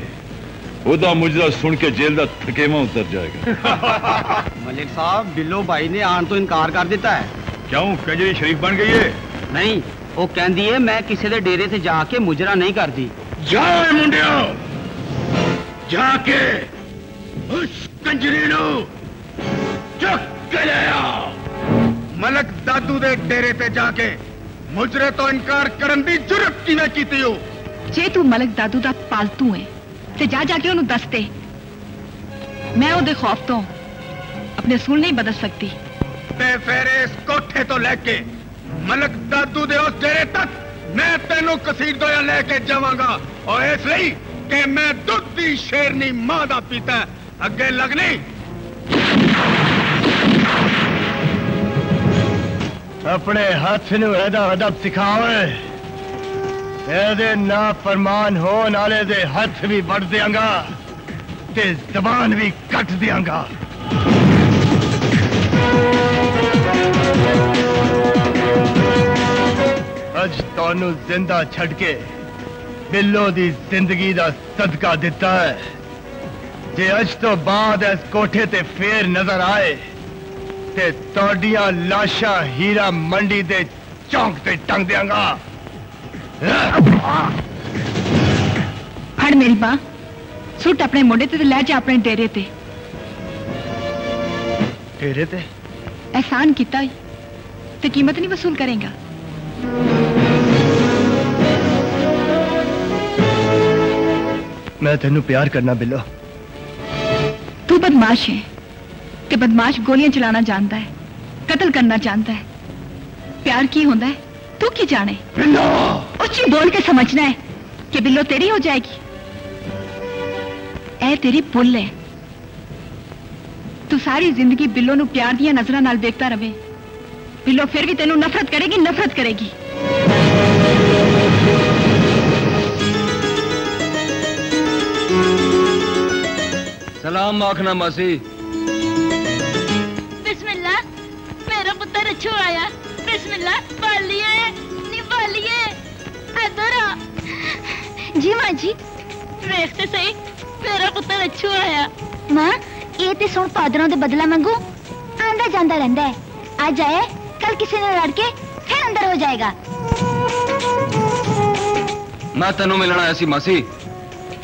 उदा मुजरा सुन के जेल का थकेवा उतर जाएगा। मलिक साहब, बिल्लो भाई ने आन तो इनकार कर देता है। क्यों, कंजरी शरीफ बन गई है? नहीं, वो कहती है मैं किसी के डेरे से जाके मुजरा नहीं करती। जाओ मुंडियो, जाके उस कंजरी नो चुक के ले आओ। मलक दादू के डेरे से जाके मुजरे तो इनकार करने की जुर्रत किवें कीती हो? जे तू मलक दादू दा पालतू है ते जा जाके उन्हें दस दे। मैं उहदे खौफ तो अपने असूल नहीं बदल सकती। ते फिर इस कोठे तो लेके मलक दादू दे उस डेरे तक मैं तेनों कसीरदोया लेके जावांगा, और इसलिए कि मैं दुध दी शेरनी मां दा पीता। अगे लगनी अपने हाथ नूं अदब सिखाओ। एदे ना फरमान हो नाले दे हथ भी बढ़ देंगा ते जबान भी कट देंगा। अज तोनू जिंदा छड़ के बिल्लो दी जिंदगी दा सदका दिता है। जे अज तो बाद इस कोठे ते फेर नजर आए ते तोड़ियां लाशा हीरा मंडी दे चौंक ते टंग देंगा। फड़ मेरी मां, सुट अपने मोड़े ते लै जा अपने डेरे ते। डेरे ते एहसान किता ही ते कीमत नहीं वसूल करेगा। मैं तेनू प्यार करना बिल्लो। तू बदमाश है ते बदमाश गोलियां चलाना जानता है, कत्ल करना जानता है। प्यार की होंदा है तू की जाने? बिल्लो उच्ची बोल के समझना है कि बिल्लो तेरी हो जाएगी। ऐ तेरी पुल है, तू सारी जिंदगी बिल्लो नू प्यार दिया नजरां नाल देखता रवे, बिल्लो फिर भी तेनू नफरत करेगी, नफरत करेगी। सलाम आखना मासी। बिस्मिल्लाह, मेरा पुत्र अच्छू आया। बिस्मिल्लाह, बालिए निबालिए अदरा जी। मां जी देखते सही, मेरा पुत्र अच्छू आया। मां ये ते सुन पादरों दे बदला मंगू आंदा जांदा रहंदा है। आज आए कल किसी ने लड़ के फिर अंदर हो जाएगा। मैं तेनू मिलना आया सी मासी,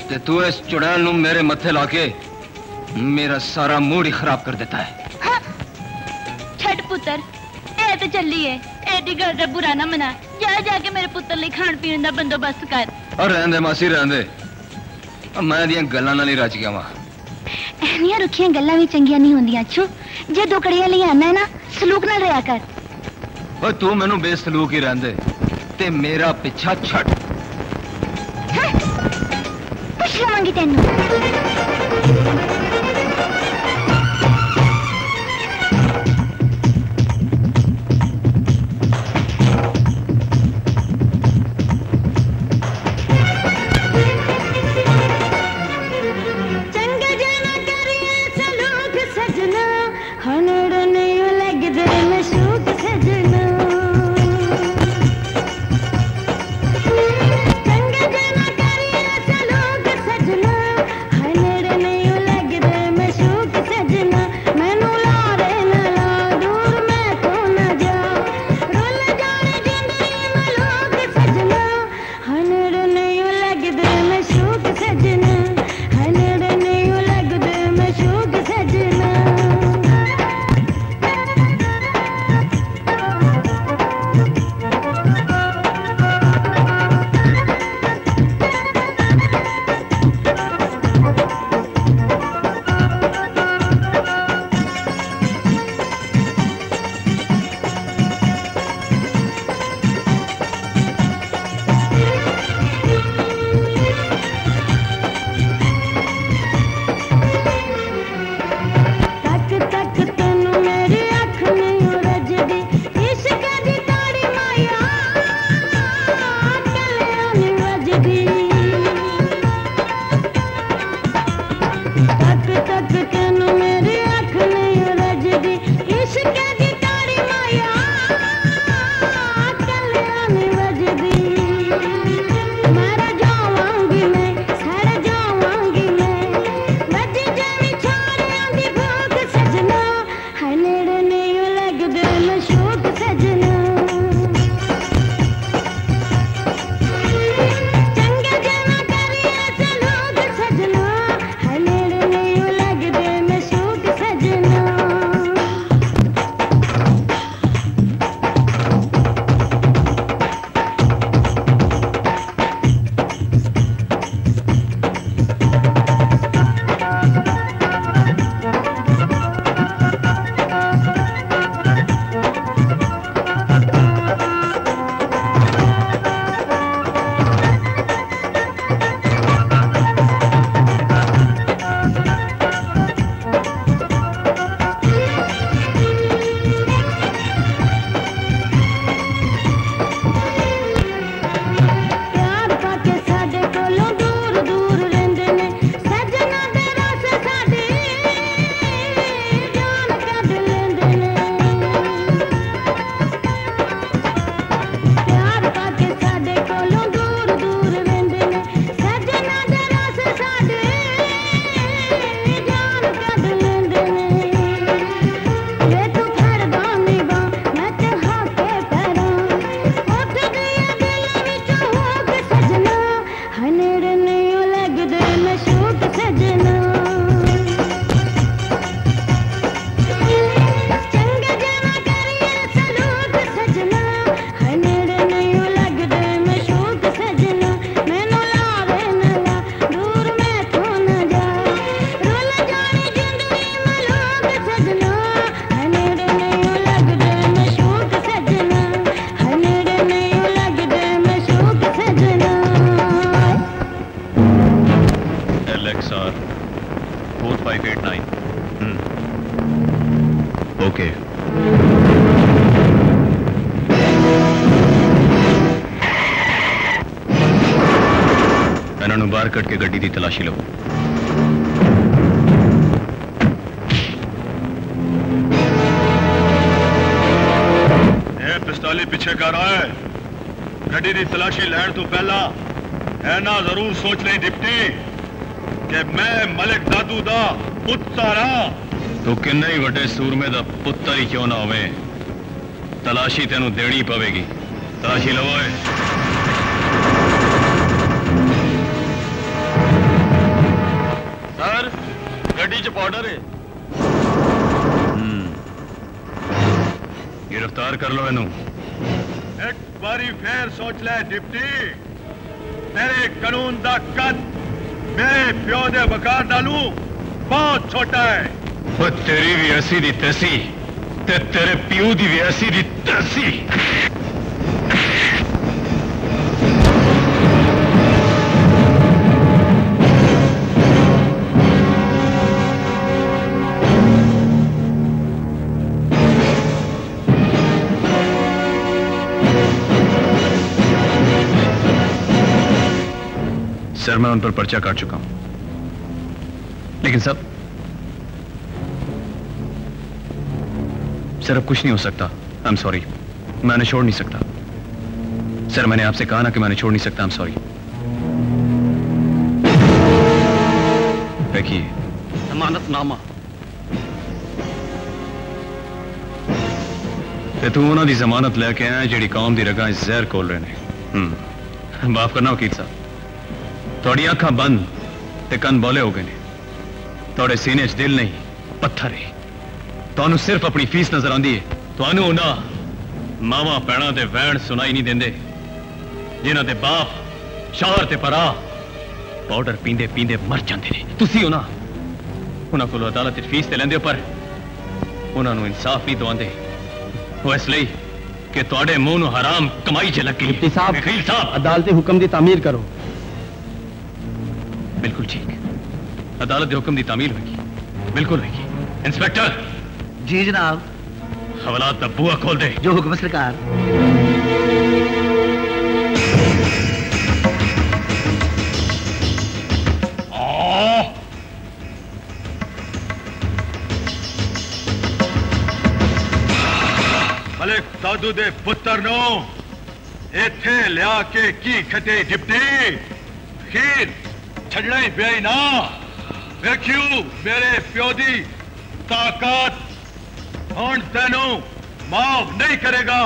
ते तू इस चुड़ैल नू मेरे मथे लाके मेरा सारा मूड ही खराब कर देता है। हाँ छठ पुत्र तो चली है, एडी गल दा बुरा ना मना। जा जाके मेरे पुत्र लई खाण पीण दा बंदोबस्त कर। और रहन दे मासी रहन दे, मैं दियां गल्लां नाल ही रज गया। मां एनियां रुखियां गल्लां भी चंगियां नहीं होंदियां। छू जे दो कड़ियां लई आना है ना, सलूक नाल रहया कर। ओ तू मेनू बेसलूक ही रहन दे ते मेरा पीछा छड़। हां पुछ लवांगी तेनू। 589. Okay. इन्होंने बाहर कट के गड्डी की तलाशी लो। पिस्ताली पीछे कर रहा है, गड्डी की तलाशी लैन तो पहला है ना जरूर सोच ले डिप्टी कि मैं मलिक दादू दा पुत्तरा। तू किन्ने ही वटे सूरमे दा पुत्तर ही क्यों ना होवे, तलाशी तेनू देनी पवेगी। तलाशी लवो। सर गड्डी च पाउडर है। गिरफ्तार कर लो इनू। एक बारी फिर सोच ले डिप्टी, तेरे कानून का कद मेरे प्यो के वकार नालू बहुत छोटा है। वो तेरी भी ऐसी दी तैसी ते तेरे प्यो की भी ऐसी दी तैसी। सर मैं उन पर पर्चा काट चुका हूं, लेकिन सर अब कुछ नहीं हो सकता। आई एम सॉरी, मैंने छोड़ नहीं सकता। सर मैंने आपसे कहा ना कि मैंने छोड़ नहीं सकता। I am sorry. देखिए अमानतनामा तू उन्होंने जमानत लेके आया जी कौम की रगां जहर खोल रहे हैं। माफ करना वकील साहब, थोड़ी अखा बंद ते कन बोले हो गए ने, थोड़े सीने च दिल नहीं पत्थर है। तुहानू सिर्फ अपनी फीस नजर आती है। तुहानू ना मावा पैणा ते वैण सुनाई नहीं देंदे, जिन्हां दे बाप शहर ते परा पाउडर पींदे पींदे मर जाते हैं। तुसी हो ना उन्हां कोलों अदालत फीस ते लैंदे हो, पर उन्होंने इंसाफ नहीं दवाते। वो इसलिए कि तुहाडे मुंह नूं हराम कमाई च लगी। साहब अदालती हुक्म की तामीर करो। बिल्कुल ठीक, अदालत के हुक्म की तामील होगी, बिल्कुल होगी। इंस्पेक्टर जी जनाब, हवालात का बुआ खोल दे। जो हुक्म सरकार। मलिक दादू दे पुत्तर नो इत्थे लिया के की खटे डिप्टी, खीर छड़ना ही पे ना। देखियो मेरे प्यो की ताकत हम तेनों माफ नहीं करेगा।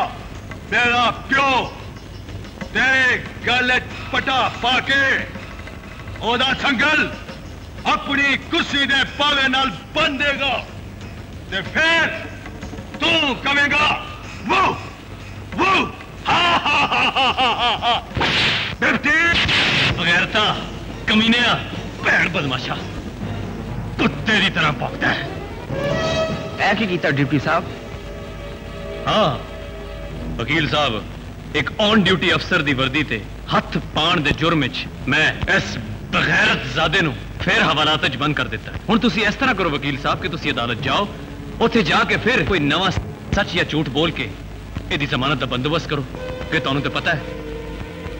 मेरा प्यो तेरे गले पटा पाके ओदा संगल अपनी कुर्सी के पावे नाल बन देगा, ते फिर तू कवेगा वो हा हा हा हा हा हा। बेटी बगैरता कमीने भैड़ बदमाशा कुत्ते की तरह भौंकता है। ऐ क्या कीता डिप्टी साहब? हाँ वकील साहब, एक ऑन ड्यूटी अफसर की वर्दी से हथ पाने के जुर्म च मैं इस बगैरत ज़ादे नूं फिर हवालात च बंद कर दिता। हुण तुसी इस तरह करो वकील साहब कि तुसी अदालत जाओ, उत्थे जाके फिर कोई नवा सच या झूठ बोल के इहदी जमानत का बंदोबस्त करो कि तुहानूं तो पता है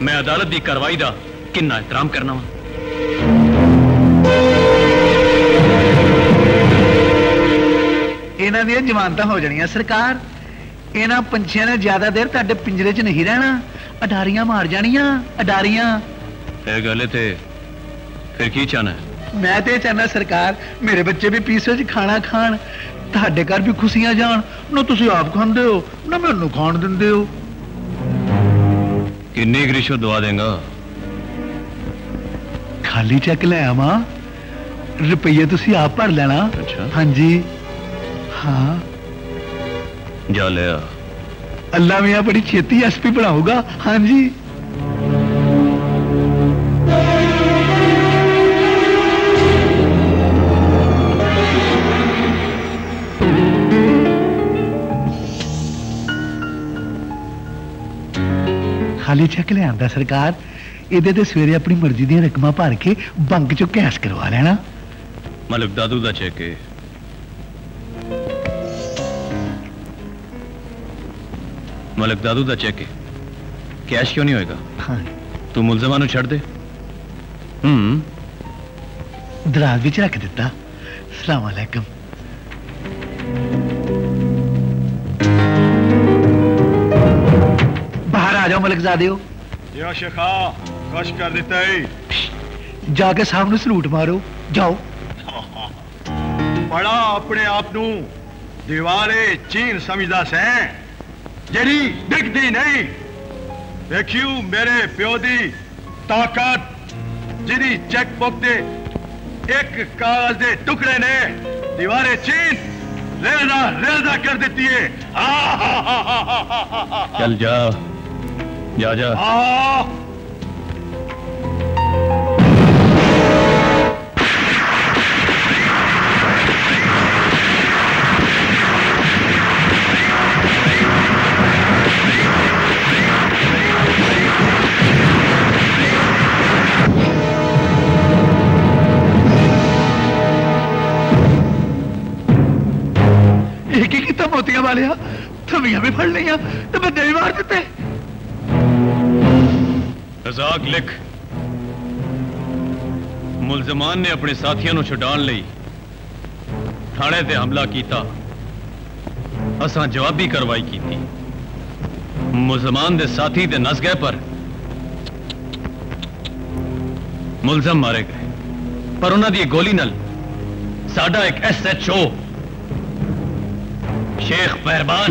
मैं अदालत की कार्रवाई का कितना एहतराम करना वा। इन्हां दी जमानतां हो जानियां सरकार। इन्हां पंछियां ने ज्यादा देर तुहाडे पिंजरे च नहीं रहना, अडारियां मार जानियां अडारियां। ए गल ते फिर की चाहना है? मैं ते चाहना सरकार मेरे बच्चे भी पीस विच खाना खाण, तुहाडे घर भी खुशियां जाण। ना तुसी आप खांदे हो ना मैनूं खाण दिंदे हो। किन्नी रिश्वत दवा देंगा? खाली चेक ले आवा, रुपये तुसी आप भर लेना। अच्छा हाँ जी हाँ जा ले आ। अल्लाह मियां बड़ी छेती एसपी बनाऊगा। हाँ जी खाली चेक ले आंदा सरकार, इहदे ते सवेरे अपनी मर्जी दी रकमां भर के बैंक चो कैश करवा लेना। मलिक दादू दा चेके कैश क्यों नहीं होएगा? हाँ। तू मुलजमान छड़ दे। दराज बिच रख दिता। अस्सलाम वालेकुम। बाहर आ जाओ मलिक ज़ादे हो। या शेखा कश कर देता है। जाके सामने सलूट मारो जाओ। बड़ा अपने आप नू दीवारे चीन समझदा से जड़ी दिखती नहीं। देखियो मेरे प्यो दी ताकत जिनी चेकबुक दे एक कागज दे टुकड़े ने दीवारे चीन रेजा कर देती है। चल जा जा जा। मोतिया वाले थमियां भी फड़ लिया तो बंदे भी मार देते। तजाक लिख मुलजमान ने अपने साथियों को छुड़ाने लई थाने ते हमला किया। असां जवाबी कार्रवाई की। मुलजमान दे साथी ते नस गए पर मुलजम मारे गए। पर उन्हां दी गोली नाल साडा एक SHO शेख पहलवान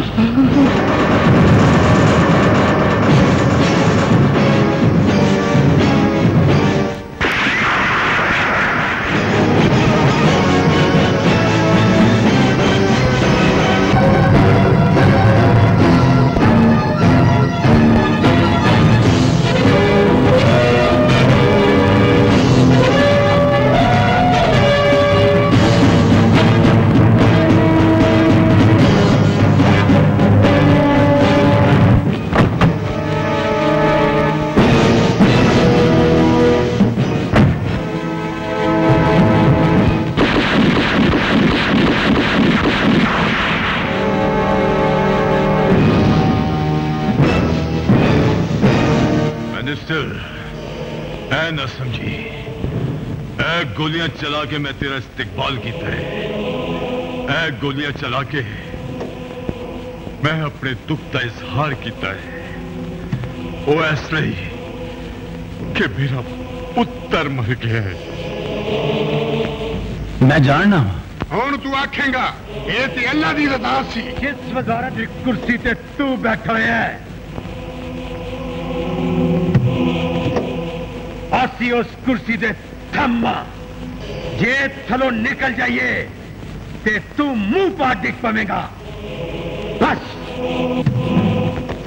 चला के मैं तेरा इस्तेकबाल किया है। गोलियां चला के मैं अपने दुख का इजहार किया है। वो ऐस रही कि मेरा पुत्र मर गया है। मैं जानना हूं तू आखेगा ये ते अल्लाह दी रज़ा सी। किस वज़ारत दी कुर्सी ते तू बैठा है। आसी उस कुर्सी दे थम्मा जे थलो निकल जाइए ते तू मुंह पा डिग पवेगा। बस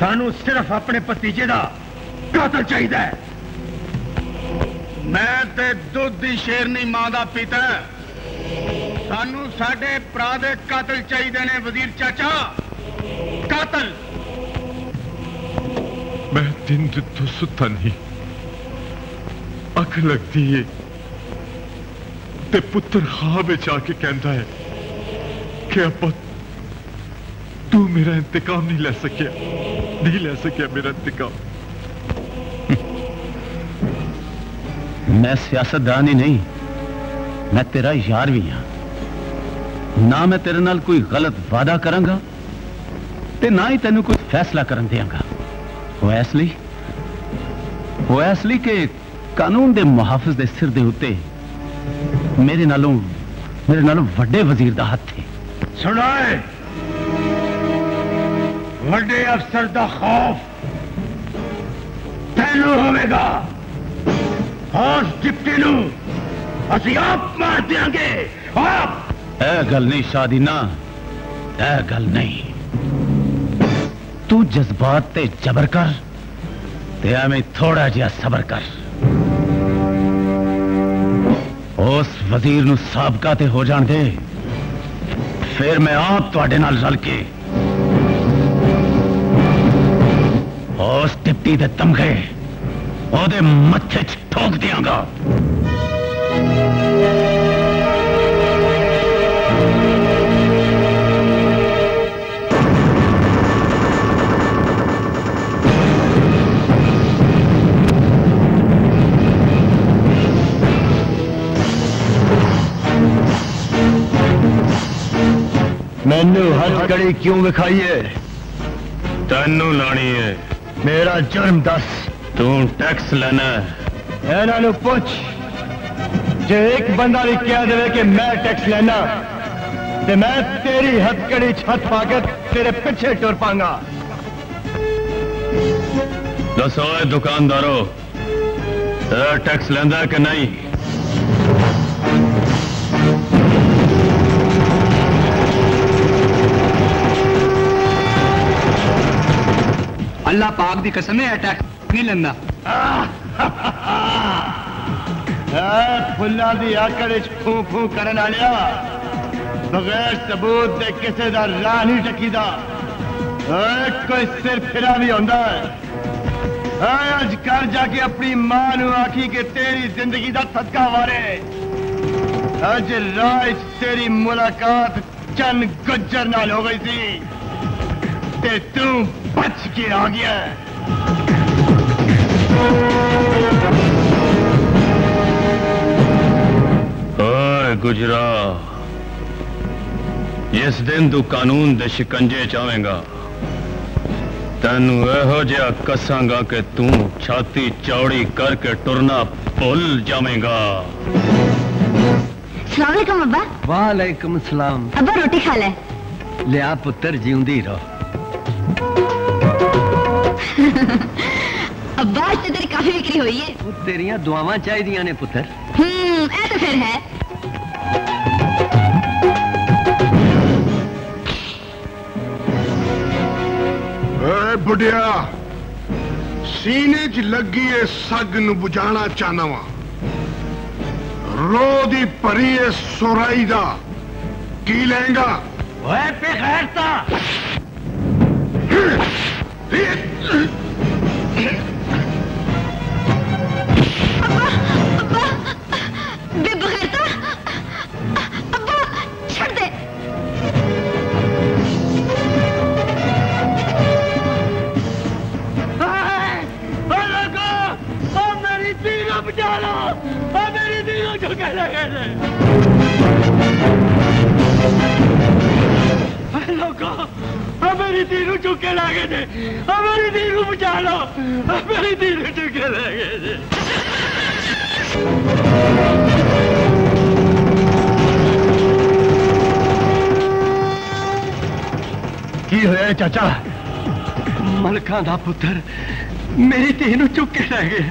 सानू सिर्फ अपने भतीजे का कातल चाहिए। मैं ते दूध दी शेरनी मां का पिता। सानू साडे भरा दे कातल चाहिए ने वजीर चाचा कातल। मैं दिन जितों सुता नहीं अख लगती है ते पुत्र ख्वाब में जाके कहता है कि अब्बा तू मेरा इंतकाम नहीं ले सकिया मेरा इंतकाम। मैं सियासतदान ही नहीं मैं तेरा यार भी हां। ना मैं तेरे नाल कोई गलत वादा करांगा ते ना ही तेनू कोई फैसला करन देंगा। वो इसलिए कि कानून दे मुहाफिज दे सिर दे उत्ते मेरे नालों वड्डे वजीर दा हाथ है। सुनाए वड्डे अफसर दा खौफ तैनू होगा। और डिप्टी नू असीं आप मार देंगे। आप ऐ गल नहीं शादी ना ऐ गल नहीं। तू जज्बात ते जबर कर ते हमें थोड़ा जिहा सबर कर। उस वजीर नू साबका ते हो जान दे फिर मैं आप तुहाडे नाल रल के उस टिप्टी दे तमखे ओदे मत्थे च ठोक देंगा। मैनू हथ कड़ी क्यों विखाई है? तेनू लानी है। मेरा जुर्म दस। तू टैक्स लेना है। इन्हों पूछ, जे एक बंदा भी कह दे कि मैं टैक्स लेना ते मैं तेरी हथकड़ी छत पाकर तेरे पीछे टुर पांगा। दसो दुकानदारो, तेरा टैक्स लेंदा कि नहीं? अल्लाह पाक दी कसम है, टैक्स नहीं लेंदा। फुल्ला दी आकड़ फू फू करन आलिया, बगैर सबूत दे किसे दा राह नहीं टकीदा। कोई सिर फिरा भी होंदा है। आज घर जाके अपनी मां नू आखी कि तेरी जिंदगी दा सदका वारे, अज रात तेरी मुलाकात चन गुजर नाल हो गई सी ते तू बच के आ गया। ओए गुजरा, जिस दिन तू कानून दे शिकंजे चाहेगा, तेनू एहो जिहा कसांगा कि तू छाती चौड़ी करके टुरना भुल जावेगा। अस्सलाम वालेकुम अब्बा। वालेकुम सलाम। अब्बा रोटी खा ले। लिया पुत्र, जीउंदी रहो। अब्बा आज तेरी काफी बिक्री हुई है। तेरिया दुआवां चाहिदियां ने पुत्र। ऐ तो फिर है। ए बुढ़िया, सीने च लगी है सग न बुझाना चाहना वा। रोदी परी है सोराई दा की लेंगा? ओए बेगैरता, बेबगैरता, अब्बा छोड़ दे। मेरी धी को बचा लो, मेरी धी को झुका लगे। मेरी धी नूं चुके लागे थे, मेरी धी नूं बचा लो, मेरी धी नूं चुके लागे थे। की होया चाचा? मलका दा पुत्र मेरी धी नूं चुके लागे।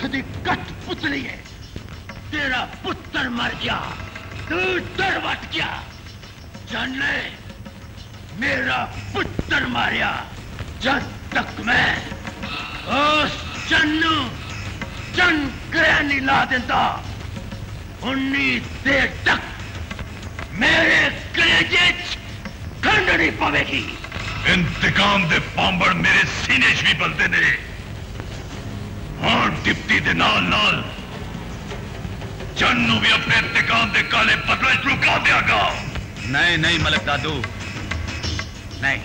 हथ दी कट पुतली है, तेरा पुत्र मर गया, तू दरवट गया, जान ले मेरा पुत्र मारिया। जब तक मैं उस चन्नू चन ग्रहणी ला देता, उन्नी देर तक मेरे कलेजे खंडनी पवेगी। इंतकाम दे पांबड़ मेरे सीने च भी बलदे ने, और डिप्टी दे नाल नाल चन्नू भी अपने इंतकाम दे काले पतले च रुका देगा। नहीं नहीं मलिक दादू, नहीं।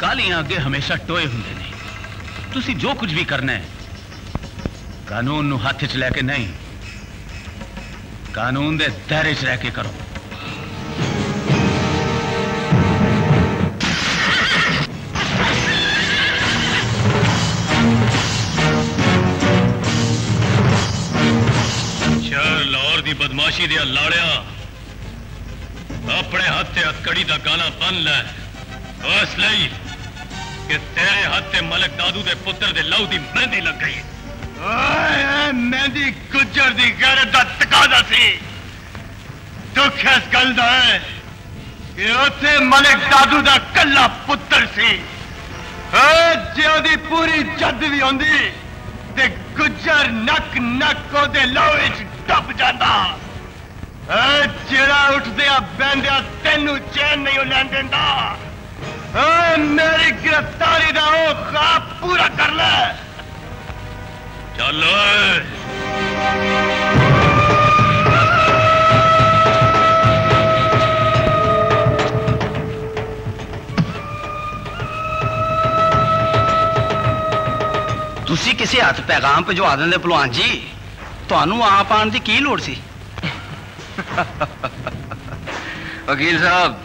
कालियां अगे हमेशा टोए हुंदे ने, तुसी जो कुछ भी करना है कानून नू हाथ च लैके नहीं, कानून दे दायरे च रह के करो। शहर लाहौर दी बदमाशी दिया लाड़िया, अपने हाथ से हथकड़ी का गाना बन लै, बस लई कि तेरे हाथ से मलिक दादू दे पुत्र दे लहू दी मेहंदी लग गई। मेहंदी गुजर दी गैरत दा तकाजा सी। दुख इस गल दा है कि उसे मलिक दादू दा कल्ला पुत्र सी, जे ओदी पूरी जद भी होंदी ते गुजर नक नक ओदे लोहे च डब जांदा। जेड़ा उठदिया बैंदिया तेनू चैन नहीं लैण देंदा। मेरी गिरफ्तारी दा ओ ख्वाब पूरा कर ले। चलो तुसी किसी हथ पैगाम भिजवा देंदे भलवान जी, तुहानू आप आण दी की लोड़ सी? वकील साहब,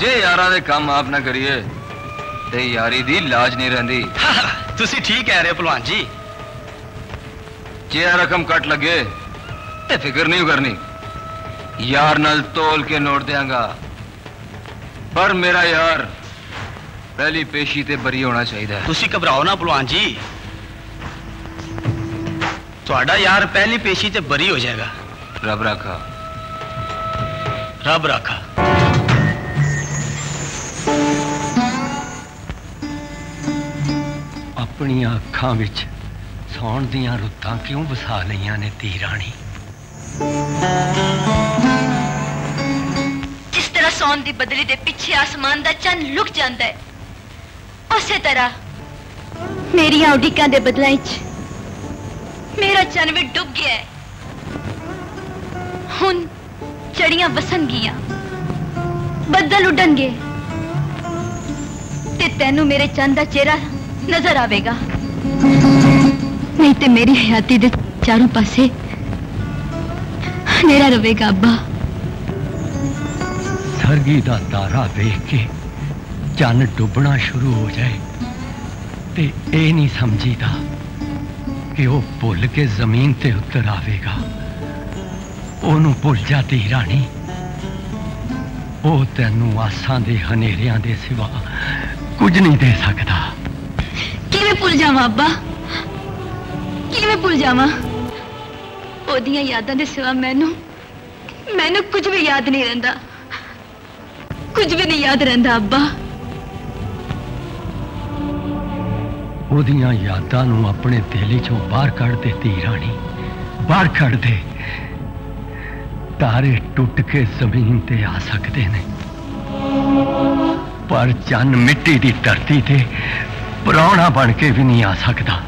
जे यारा दे काम आप ना करिए ते यारी दी लाज नहीं रहिंदी। तुसी ठीक कह रहे हो भलवान जी, जे रकम कट लगे ते फिक्र नहीं करनी, यार नाल तोल के नोट देंगा, पर मेरा यार पहली पेशी ते बरी होना चाहिए। तुसी घबराओ ना भलवान जी, तुहाडा यार पहली पेशी ते बरी हो जाएगा। रब राखा, रब राखा। अपनी आँखां विच सौण दियां रुत्तां क्यों वसा लईयां ने धी राणी? जिस तरह सौण दी बदली दे पिछे आसमान दा चन्न लुक जांदा है, उसे तरह मेरियां उडीकां दे बदलां च मेरा चन्न भी डुब गया है। हुण चड़ियां वसणगियां, बदल उडणगे ते तैनू मेरे चन्न दा चेहरा नजर आवेगा। नहीं ते मेरी हयाती दे चारों पासे नेरा रहेगा। अब्बा, सरगी दा तारा देख के चन्न डुबना शुरू हो जाए ते ए नहीं समझीदा कि वो भुल के जमीन ते उतर आवेगा। ओनू भुल जाती रानी, वो तेनू आसां दे हनेरियां दे सिवा कुछ नहीं दे सकता। किवें भुल जावां अब्बा, भूल जावा? ओदियां यादां दे सिवा मैनू कुछ भी याद नहीं रहंदा, कुछ भी नहीं याद रहंदा अब्बा। ओदियां यादां नू अपने दिल चों बाहर कढ़ दे धी राणी, बाहर कढ़ दे। तारे टुट के जमीन ते आ सकते ने, पर चन्न मिट्टी दी धरती ते परौणा बन के भी नहीं आ सकता।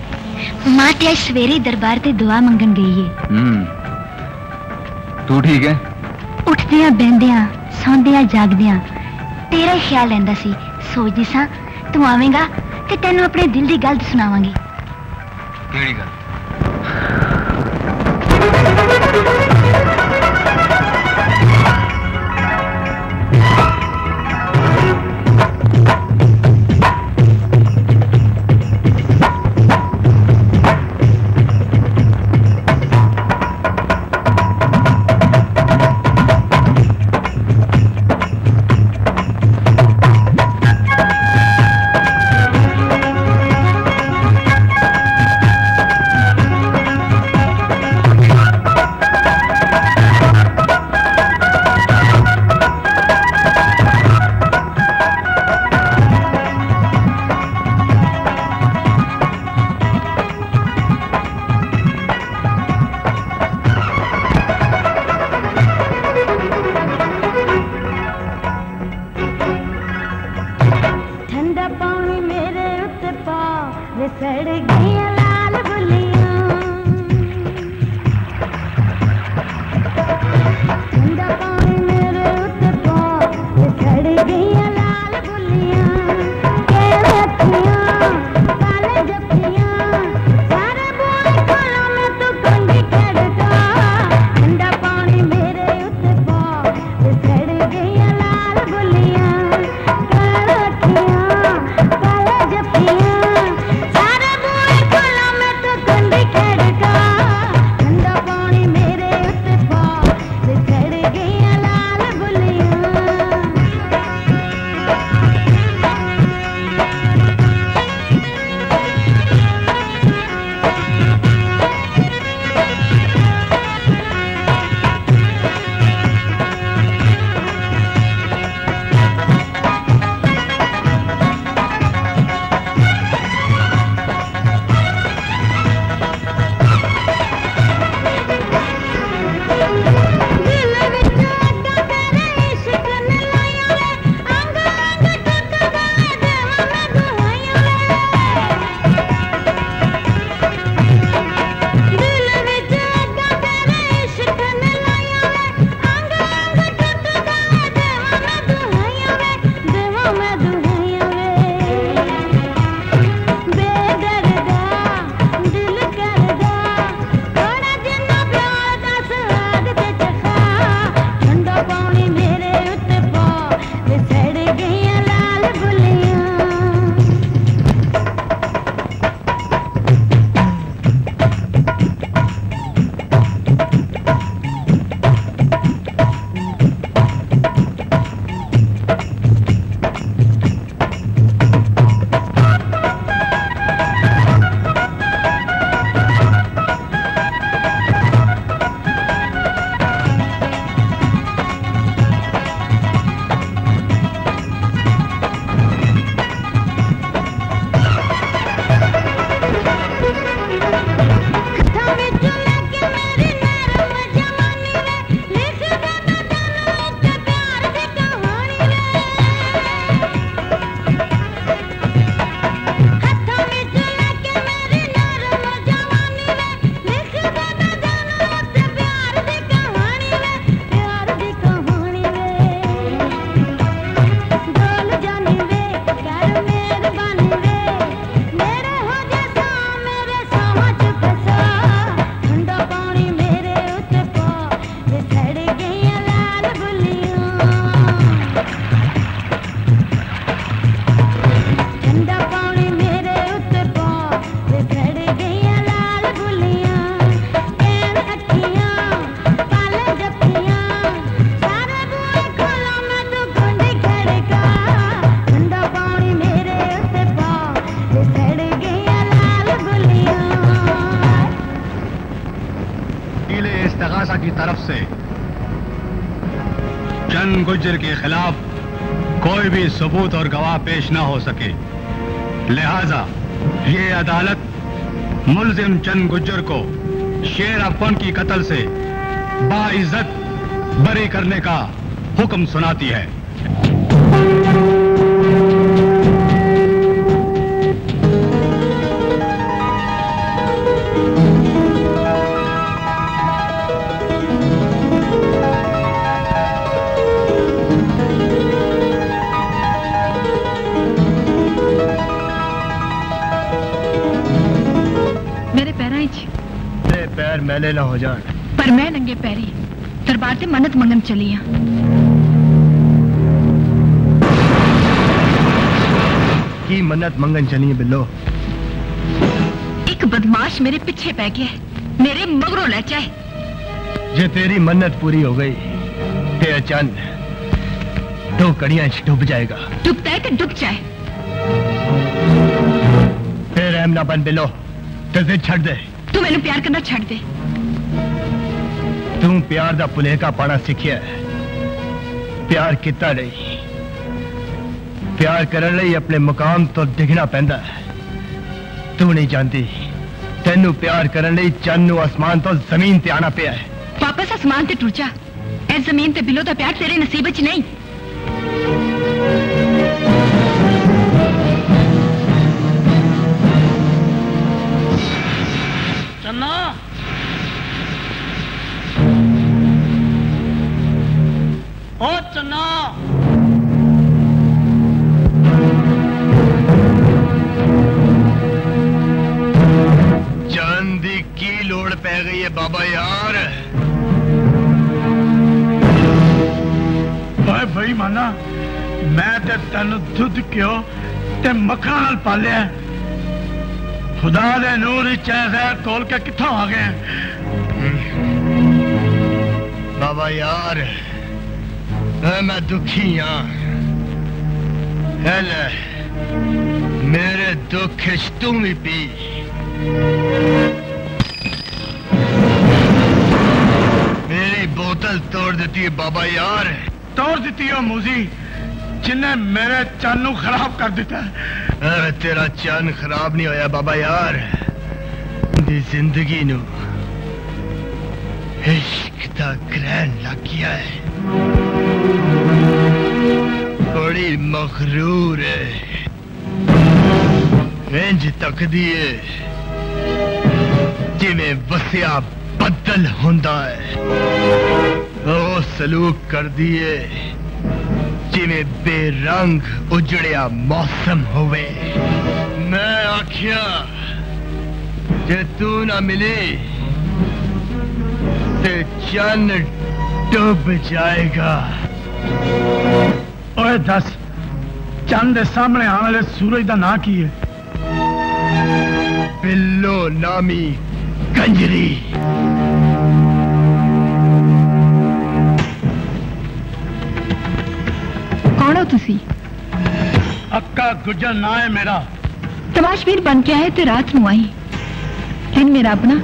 मां ते सवेरे दरबार ते दुआ मंगन गई है। तू ठीक है? उठदिया बहदिया सौंदिया जागदिया तेरा ही ख्याल लैंदा सी, सोचदी सां तू आवेगा ते तैनू अपने दिल दी गल सुनावांगी। केड़ी गल? गुज्जर के खिलाफ कोई भी सबूत और गवाह पेश न हो सके, लिहाजा ये अदालत मुल्जिम चंद गुज्जर को शेर अफन की कत्ल से बाइज्जत बरी करने का हुक्म सुनाती है। मैंने ना हो जाए पर मैं नंगे पैरी दरबार से मन्नत मंगन चली की मन्नत मंगन चली बिल्लो। एक बदमाश मेरे पीछे पै गया मेरे मगरों ले जाए। जे तेरी मन्नत पूरी हो गई तेरा चंद दो कड़ियां डूब जाएगा। डूबता है कि डूब जाए फिर एम ना बन बिलो। तुझे छड़ दे तू मैंने प्यार करना छड़ दे। तू प्यार दा पुलेका पाना सीखिया प्यार किता नहीं प्यार करने लई अपने मुकाम तो डिगना पैंदा है। तू नहीं जानती तेनू प्यार करने लई चंद नू आसमान तो जमीन ते आना पिया है। वापस आसमान ते टूट जा ऐ जमीन ते बिलो दा प्यार तेरे नसीब च नहीं। बाबा यार, मैं भाई माना मैं ते तेन दुध घ्यो ते मक्खा नाल पालिया, खुदा दे नूर चैर तोल के कित्थों आ गए बाबा यार। मैं दुखी हाँ, मेरे दुख तू भी पी। मेरी बोतल तोड़ देती है बाबा यार, तोड़ देती है मूजी जिन्हें मेरे चानू खराब कर दिता है। तेरा चान खराब नहीं होया बाबा यार, दी जिंदगी नू इश्क दा ग्रहण लग गया है। बड़ी मखरूर है, इंज तक दिए जिमें वसिया बदल होंदा है। ओ सलूक कर दिए जिमें बेरंग उजड़िया मौसम होवे। मैं आखिया जे तू ना मिली ते चन डूब जाएगा। ओए दस, चंद के सामने आने वाले सूरज का ना की है? बिल्लो नामी कंजरी। अक्का गुजर ना है मेरा, तमाशबीन बन के आए ते रात नू आई। दिन मेरा अपना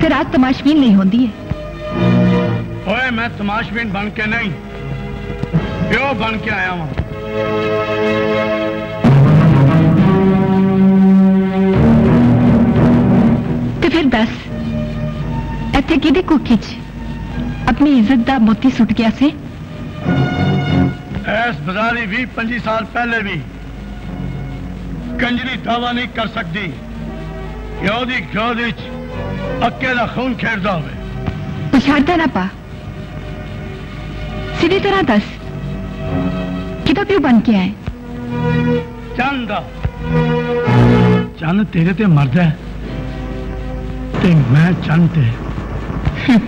ते रात तमाशबीन नहीं होंदी है। ओए मैं तमाशबीन बन के नहीं, प्यो बन के आया हूं। ते फिर दस, इत्थे किहदे कुकी च अपनी इज्जत दा मोती सुट गया से? ऐस बजारी भी 25 साल पहले भी कंजरी दावा नहीं कर सकती योदी योदी अकेला खून खेड़दा होवे। पछाड़दा ना पा, सीधी तरह दस किदा क्यों बन के आए? चंदा चंद तेरे ते मरदा है ते मैं चंद ते।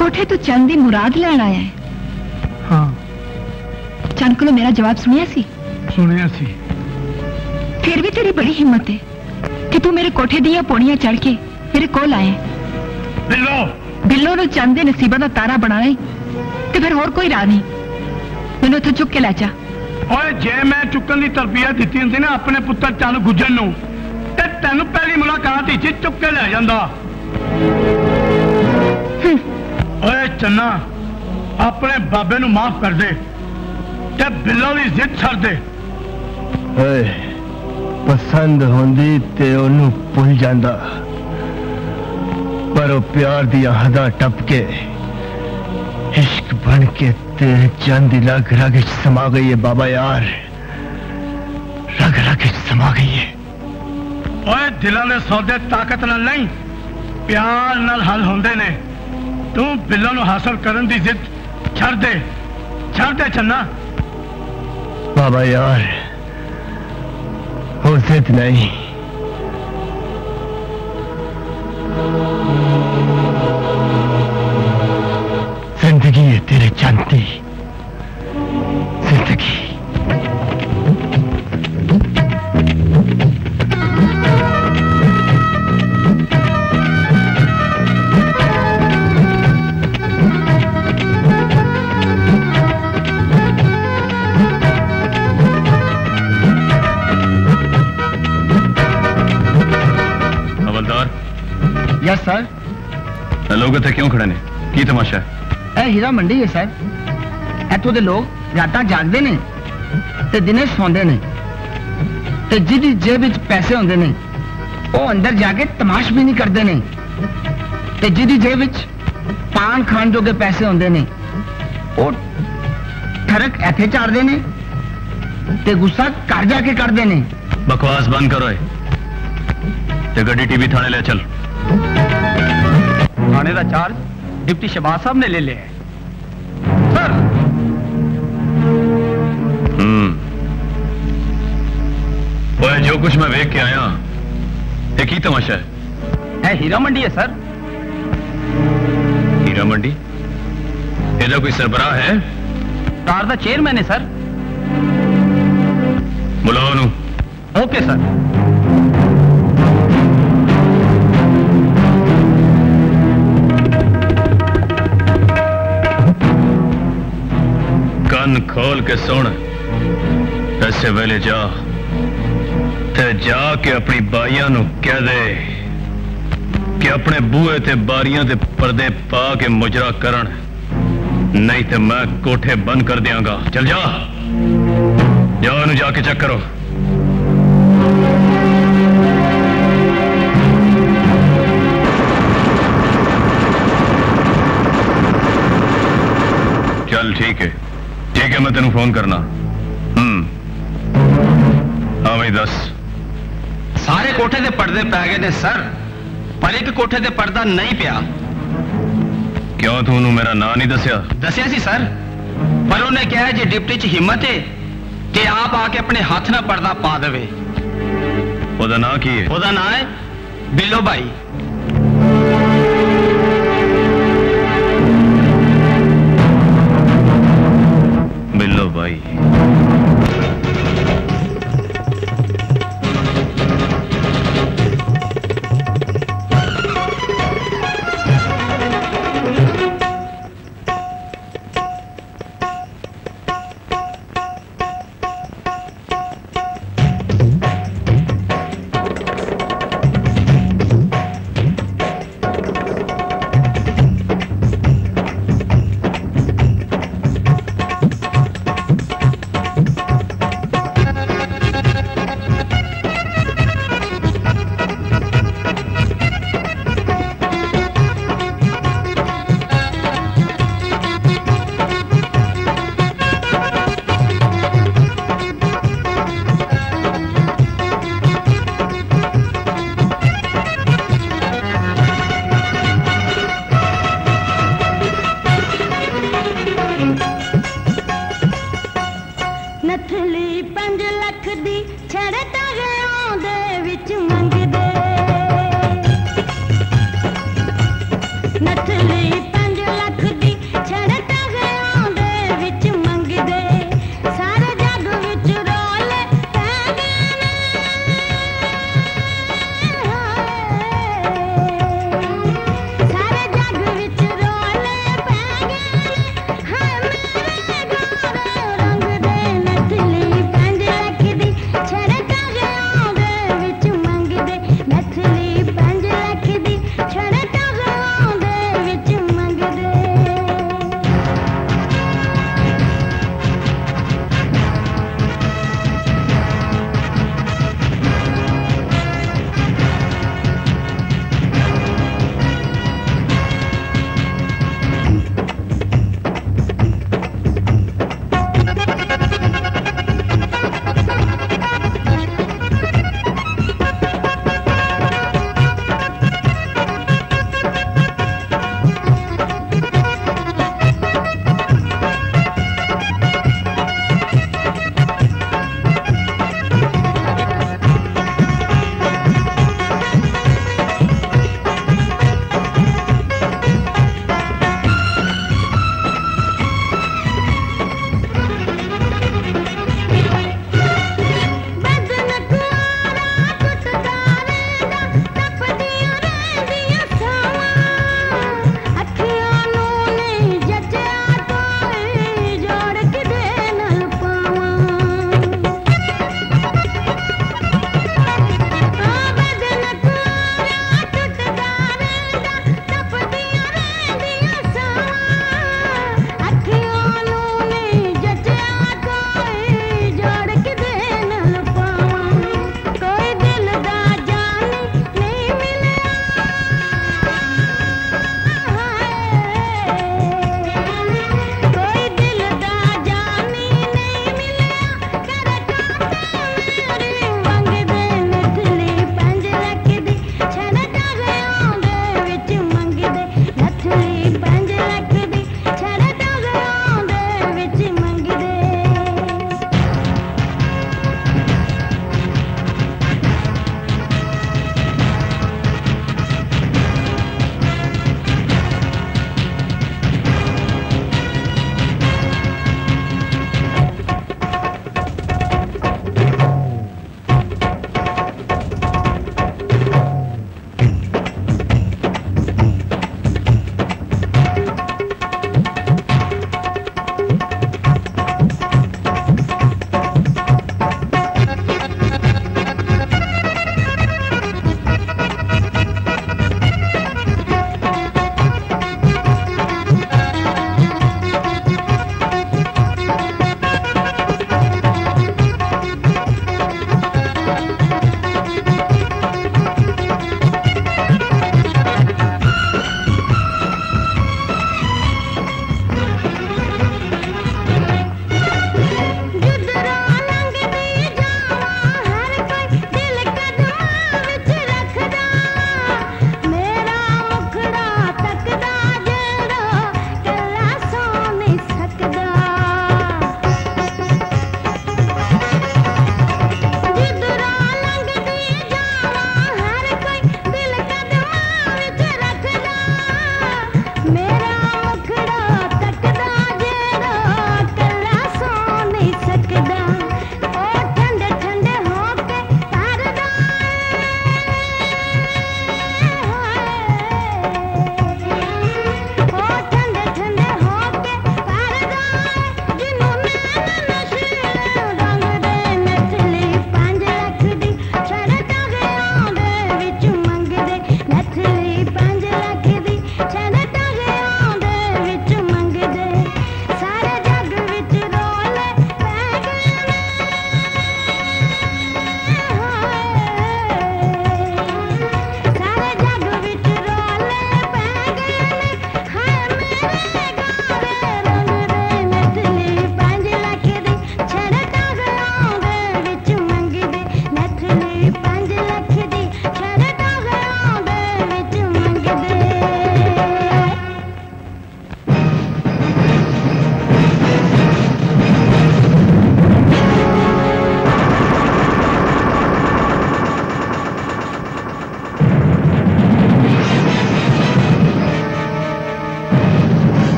कोठे तू चंद दी मुराद लैण आया है? हाँ। चंद को मेरा जवाब सुनिया सी? सुनिया सी। फिर भी तेरी बड़ी हिम्मत है कि तू मेरे कोठे दिया पौड़ियां चढ़ के मेरे कोल आए। बिल्लो बिल्लो नू चंद दे नसीबा दा तारा बनाना है ते फिर होर कोई राह नहीं। मैनू इत्थों चुक के लै जा। ओए जे मैं चुकन दी तरबियत दित्ती हुंदी ना अपने पुत्र चंद गुजर नू ते तैनू पहली मुलाकात ही चुक के लै जांदा। ओए चन्ना अपने बाबे नू माफ कर दे ते बिल्लो दी जिद छड़ दे। पसंद होंदी ते ओनू भुल जांदा, पर ओ प्यार दी हदा टप के इश्क बन के तेरे चंद दी लग रग विच समा गई है बाबा यार, रग रग विच समा गई है। ओए दिलां दे सौदे ताकत नाल नहीं प्यार नाल हल होंदे ने, तू बिल्लो नू हासिल करन दी जिद छड़ दे। छड़ दे चन्ना। बाबा यार हो जिद नहीं, जिंदगी है तेरे चंदी जिंदगी। Yes sir. लोग इतने क्यों खड़े ने? की तमाशा है? यह हीरा मंडी है सर। इतों के लोग रातां जागते ने ते दिने सौंदे ने ते जिहदी जेब विच पैसे होंदे ने वो अंदर जाके तमाश भी नहीं करते ने ते जिहदी जेब विच पान खाण जोगे पैसे होंदे ने वो ठरक इत्थे चाड़दे ने ते गुस्सा घर जाके करते ने। बकवास बंद करो ते गड्डी टीवी थाने ले चल। थाने का चार्ज डिप्टी शहबाज साहब ने ले लिया है सर। जो कुछ मैं वेख के आया ये की तमाशा है? हीरा मंडी है सर। मंडी इधर कोई सरबराह है? तार दा चेयरमैन है सर। बुलाओ नू। Okay sir. कन खोल के सुन, ऐसे वेले जा ते जा के अपनी बाइया नू कह दे कि अपने बूहे ते बारियां ते पर्दे पा के मुजरा करन, नहीं तो मैं कोठे बंद कर दियांगा। चल जा, जाओ नु जाके चेक करो। चल ठीक है, ठीक है, मैं तेनू फोन करना। हाँ भाई दस। सारे कोठे ते पर्दे पै गए ने सर, पर एक कोठे ते पर्दा नहीं पिया। क्यों तू उन्होंने मेरा नाम नहीं दसिया? दसिया सी सर, पर उन्हें क्या है जी डिप्टी च हिम्मत है कि आप आके अपने हाथ ना पर्दा पा देवे। ओदा नाम की है? ओदा नाम है बिल्लो भाई। बिल्लो भाई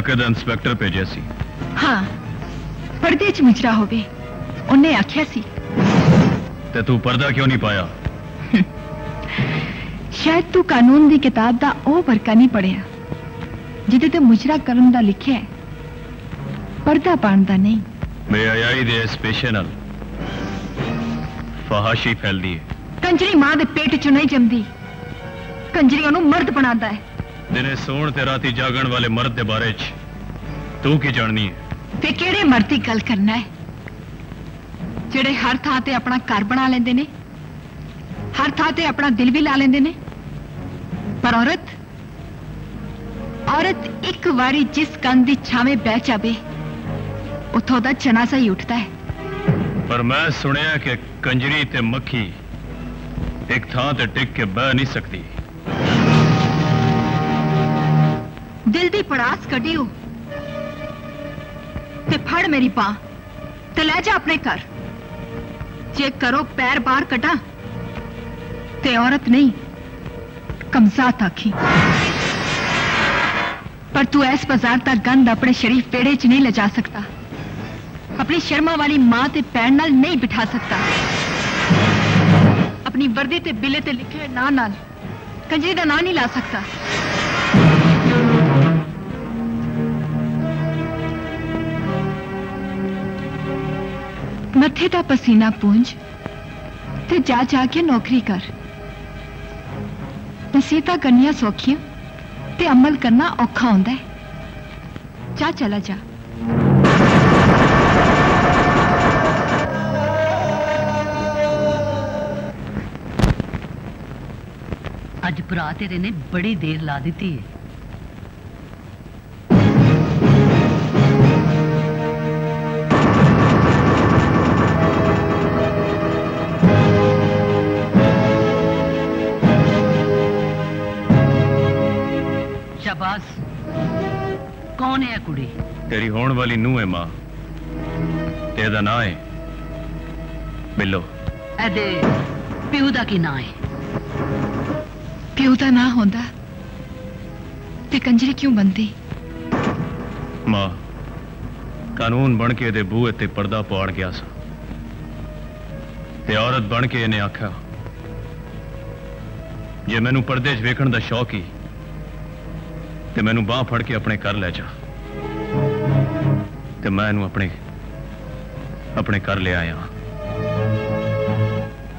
ताकत इंस्पेक्टर भेजेसी। हाँ पर्दे च मुजरा होवे उन्हें आख्या सी। ते तू पर्दा क्यों नहीं पाया? शायद तू कानून दी किताब दा ओ वर्का नहीं पढ़िया जिदे ते मुजरा करन दा लिखया है, पर्दा पाण दा नहीं। मैं आयाई दे स्पेशल फहाशी फैल दी है। कंजरी मां दे पेट चो नहीं जमदी, कंजरी ओनू मर्द बनांदा है। दिने सोण ते राती जागण वाले मर्द दे बारे च तू की जाननी है? ते केड़े मर्द दी गल करना है जिहड़े हर थां ते अपना घर बना लैंदे ने, हर थां ते अपना दिल भी ला लैंदे ने। पर औरत औरत एक वारी जिस कंध दी छावें बैठ जावे उथों दा जनाजा ही उठदा है। पर मैं सुनिया कि कंजरी ते मक्खी एक थां ते टिक के बह नहीं सकती। दिल दी पड़ास कढ़ियो ते फड़ मेरी बां ते लै जा अपने घर। जे करो पैर बाहर कटा ते औरत नहीं कमजात आखी। पर तू ऐस बाजार दा गंद अपने शरीफ पेड़े च नहीं ले जा सकता, अपनी शर्मा वाली मां ते पैर नाल नहीं बिठा सकता। अपनी वर्दी ते बिले ते लिखे ना नाल कंजरी दा नाम नहीं ला सकता। मथे दा पसीना पूंज ते जा जाके नौकरी कर। नसीहतां करनियां सौखियां ते अमल करना औखा होंदा है। जा चला जा। अज भरा तेरे ने बड़ी देर ला दी है। शाबाश। कौन है कुड़ी? तेरी होने वाली नूह है मां, तेरा ना है बिलो। एदे प्यू दा की ना है? प्यू दा ना होंदा ते कंजरी क्यों बनती? मां कानून बन के दे बूहे ते पर्दा पाड़ गया सा ते औरत बन के इन्हें आख्या जे मैनू पर्दे च वेखण दा शौक ही ते मैनू बांह फड़ के अपने घर लै जा ते मैं इनू अपने अपने घर ले आया।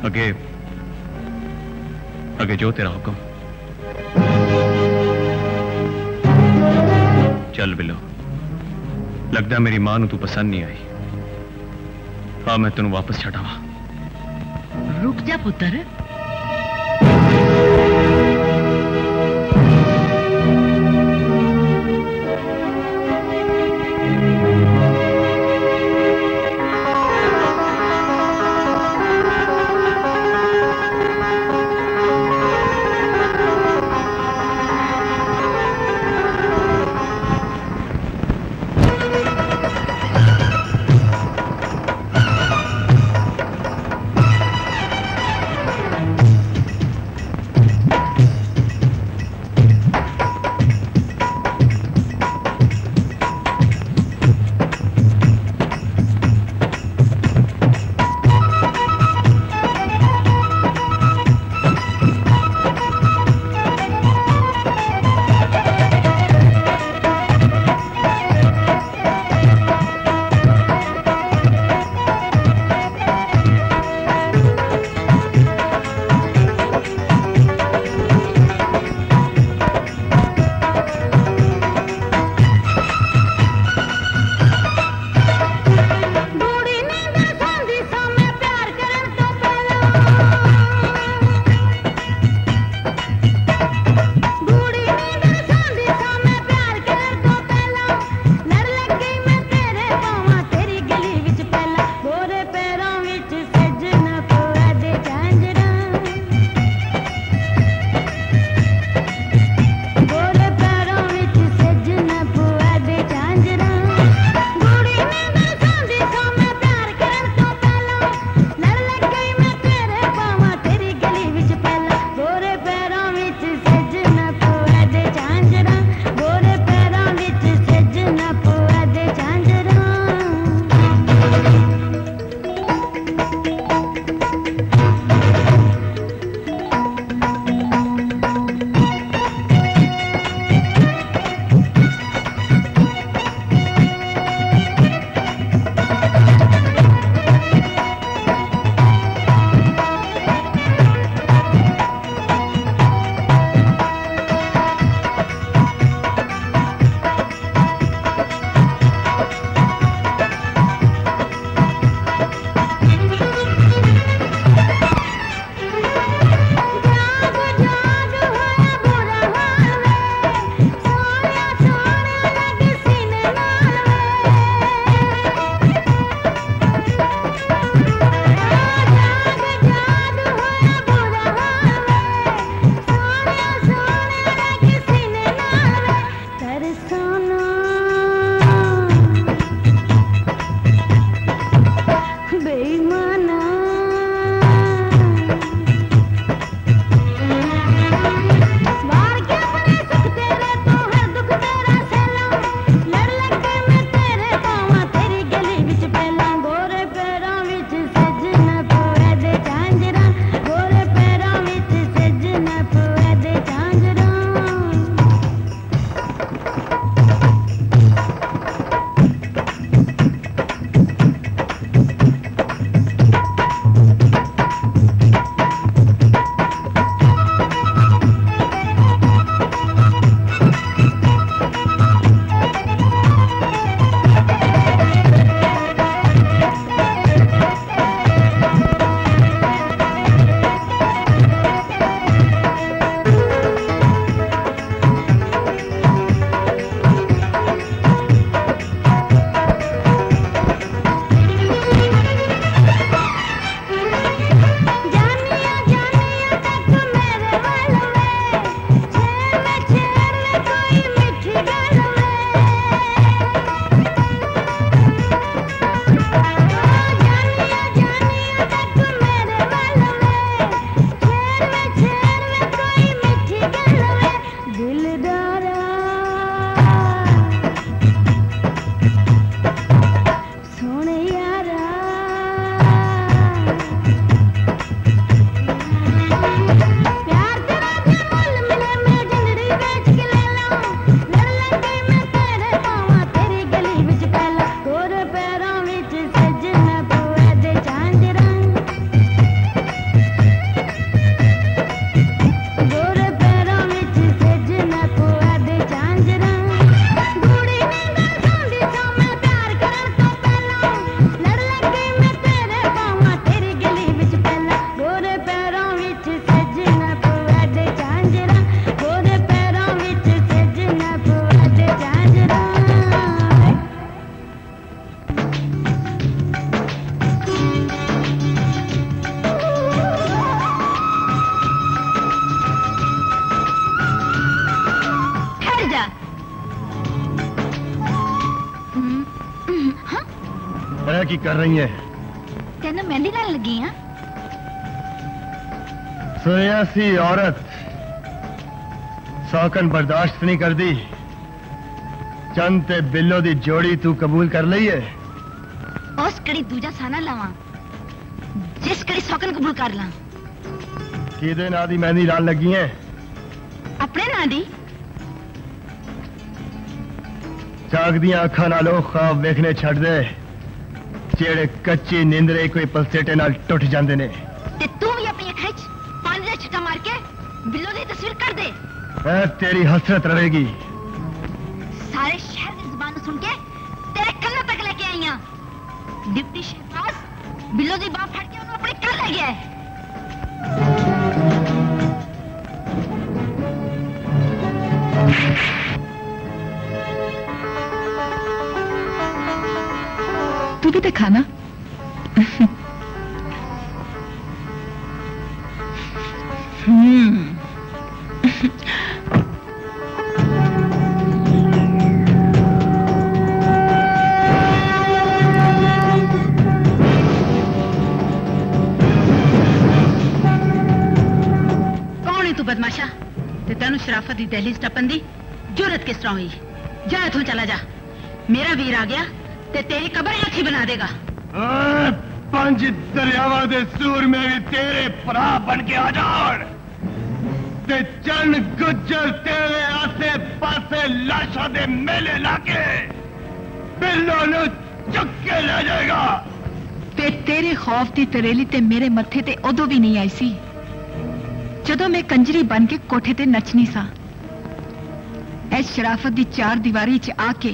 अगे अगे जो तेरा हुक्म। चल बिलो, लगता मेरी मां नू तू पसंद नहीं आई। हाँ मैं तेनू वापस छटावा। रुक जा पुत्र। कर रही है तेना मेहंदी लाने लगी है। सन्यासी औरत सौकन बर्दाश्त नहीं कर दी। चंद ते बिल्लो दी जोड़ी तू कबूल कर ली है। उस कड़ी दूजा साना लावा जिस कड़ी सौकन कबूल कर ला। किदे ना दी मेहंदी लाने लगी है? अपने ना दी। जागदियां अखां नालों ख्वाब देखने छड़ दे। जेड़े कच्ची नींदरे कोई पलसेटे नाल टुट जांदे ने। ते तू भी अपनी अखां च पानी दा छीटा मार के बिल्लो दी तस्वीर कर दे। ऐ तेरी हसरत रहेगी। सारे शहर दी जुबान सुन के तेरे कन्ना तक लेके आई हां। डिप्टी शहबाज बिल्लो दी बांह फड़ के उन्हें अपने घर ले गया है। तू भी तो खाना। कौन है तू बदमाशा? ते तेनू शराफत की दहलीज टपन दी जुरत किस तरह हुई? जा इथों चला जा। मेरा वीर आ गया ते तेरी कबर हाथी बना देगा। पंज दरियावा दे सूर में भी तेरे भरा बन के आ जाण। ते चन गुजर तेरे आसे पासे लाशा दे मेले लाके बिल्लो नू चुक के ले जाएगा। ते तेरे खौफ दी तरेली ते मेरे मथे ते उदों भी नहीं आई सी जदों मैं कंजरी बन के कोठे ते नचनी सा। इस शराफत दी चार दीवारी च आके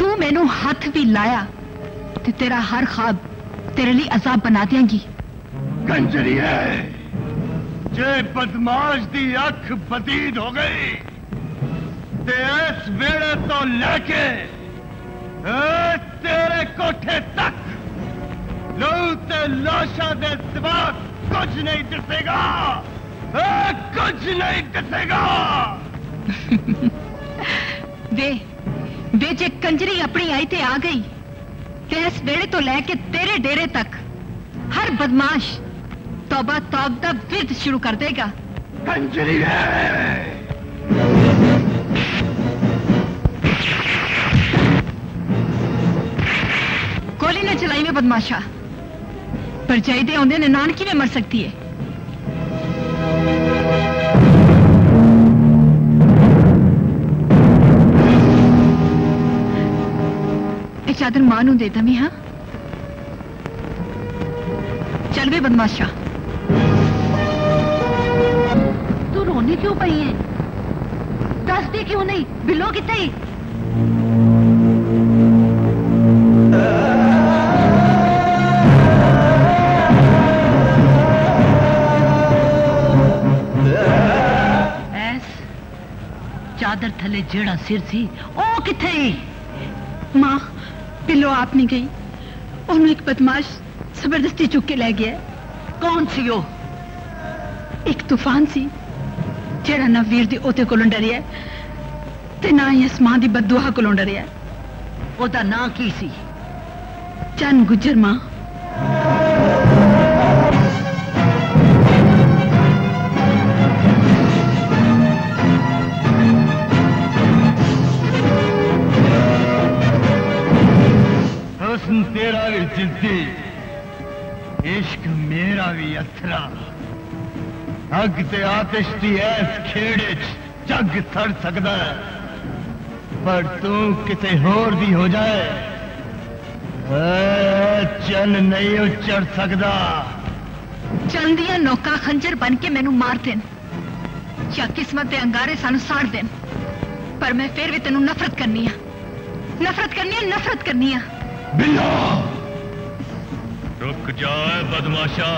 तू मैनू हाथ भी लाया ते तेरा हर ख्वाब तेरे लिए अजाब बना देंगी। कंजरी है जे बदमाश दी अख बदीद हो गई ते इस वेड़े तो लेके तेरे कोठे तक लू ते लाशा दे सिवा कुछ नहीं दिसेगा। कुछ नहीं दिसेगा। वे जे कंजरी अपनी आई ते आ गई कि इस वेड़े तो लैके तेरे डेरे तक हर बदमाश तौबा तौबदा विरद शुरू कर देगा। कंजरी है। गोली ना चलाई में बदमाशा, पर जायदे आंदे ने नानकी में मर सकती है। चादर मानू दे दमी। हाँ चल बे बदमाशा, तू रोने क्यों पई है? दस दे क्यों नहीं? बिलो कितने? ऐस चादर थले जेड़ा सिर सी ओ कितने? माँ बिलो आप नहीं गई, उन्हें एक बदमाश जबरदस्ती चुक के ले गया। कौन सी हो? एक तूफान सी जेड़ा ना वीर दी ओते कोलों डरिया ते ना ही आसमान दी बददुआ कोलों डरिया। ओदा नाम की सी? चन गुजर मां। तेरा भी जिद्दी, इश्क मेरा भी अथरा, अग ते आतिश दी ऐस खेड़े जग सड़ सकता है, पर तू किसी होर दी हो जाए चल नहीं हो चढ़ सकता। चल दिया नौका खंजर बन के मैनू मार देन या किस्मत दे अंगारे सानू साड़ देन, पर मैं फिर भी तेनू नफरत करनी है, नफरत करनी है, नफरत करनी है। बिल्ला रुक जाए बदमाशा,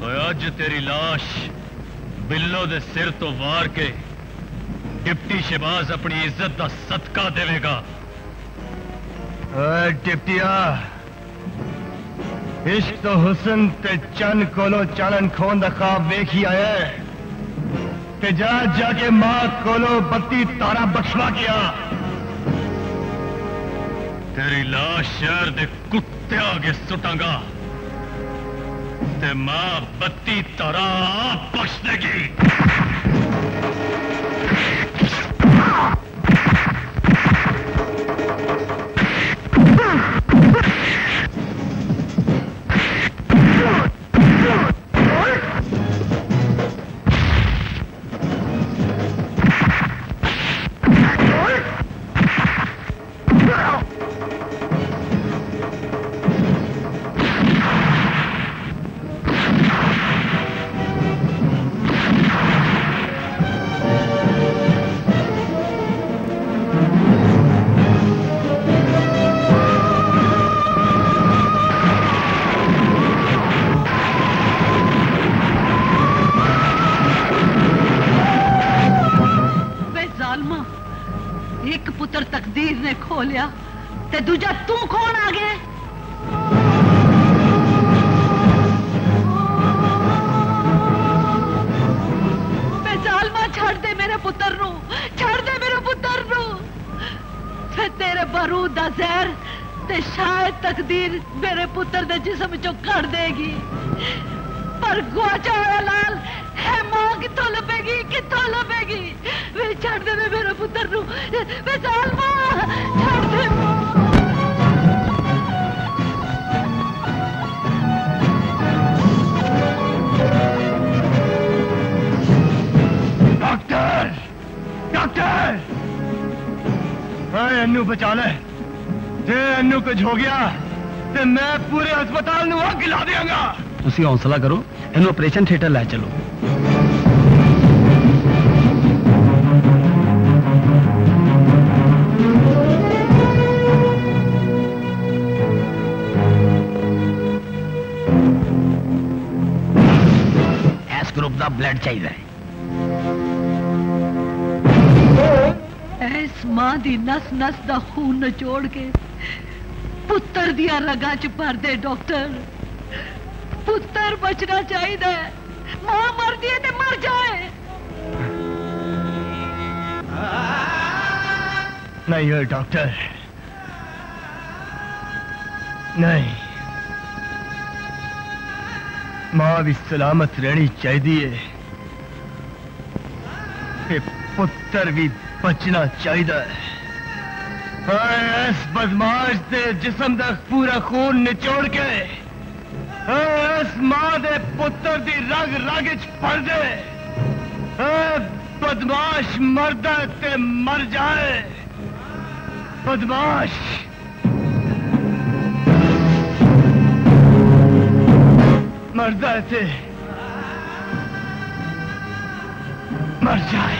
तो आज तेरी लाश बिल्लो दे सिर तो वार के डिप्टी शहबाज अपनी इज्जत का सदका देगा। डिप्टिया इश्क तो हुसन ते चन कोलो चालन खोन का खाब वेखी आया ते जा जाके मां कोलो बत्ती तारा बख्शवा गया। तेरी लाश शहर दे कुत्ते आगे सुटांगा ते मां बत्ती तारा बख्श देगी। खोलिया ते दूजा तू खोल आ गया। बेजालमा छड़ दे मेरे पुत्र नू, छड़ दे मेरे पुत्र नू। फिर तेरे बारूद दा जहर ते शायद तकदीर मेरे पुत्र दे जिस्म चो कड़ देगी, पर गुआचा वाला लाल है मां कितों लभेगी, कितों लभेगी? वे छड़ दे मेरे पुत्र नू बेजालमा। डॉक्टर, डॉक्टर, अन्नू बचा ले। जे अन्नू कुछ हो गया तो मैं पूरे अस्पताल नू आग ला देंगा। तुसी हौसला करो, इन्हू ऑपरेशन थिएटर लै चलो। ब्लड चाहिए इस मां दी नस नस दा खून नचोड़ के पुत्र दिया रगा च भर दे। डॉक्टर पुत्र बचना चाहिए, मां मर दिए ते मर जाए। नहीं हो डॉक्टर, नहीं। माँ भी सलामत रहनी चाहिए, पुत्र भी बचना चाहिए। इस बदमाश दे जिसम का पूरा खून निचोड़ के इस माँ के पुत्र की रग रग भर दे। बदमाश मरदा ते मर जाए। बदमाश मरदा ते मर जाए।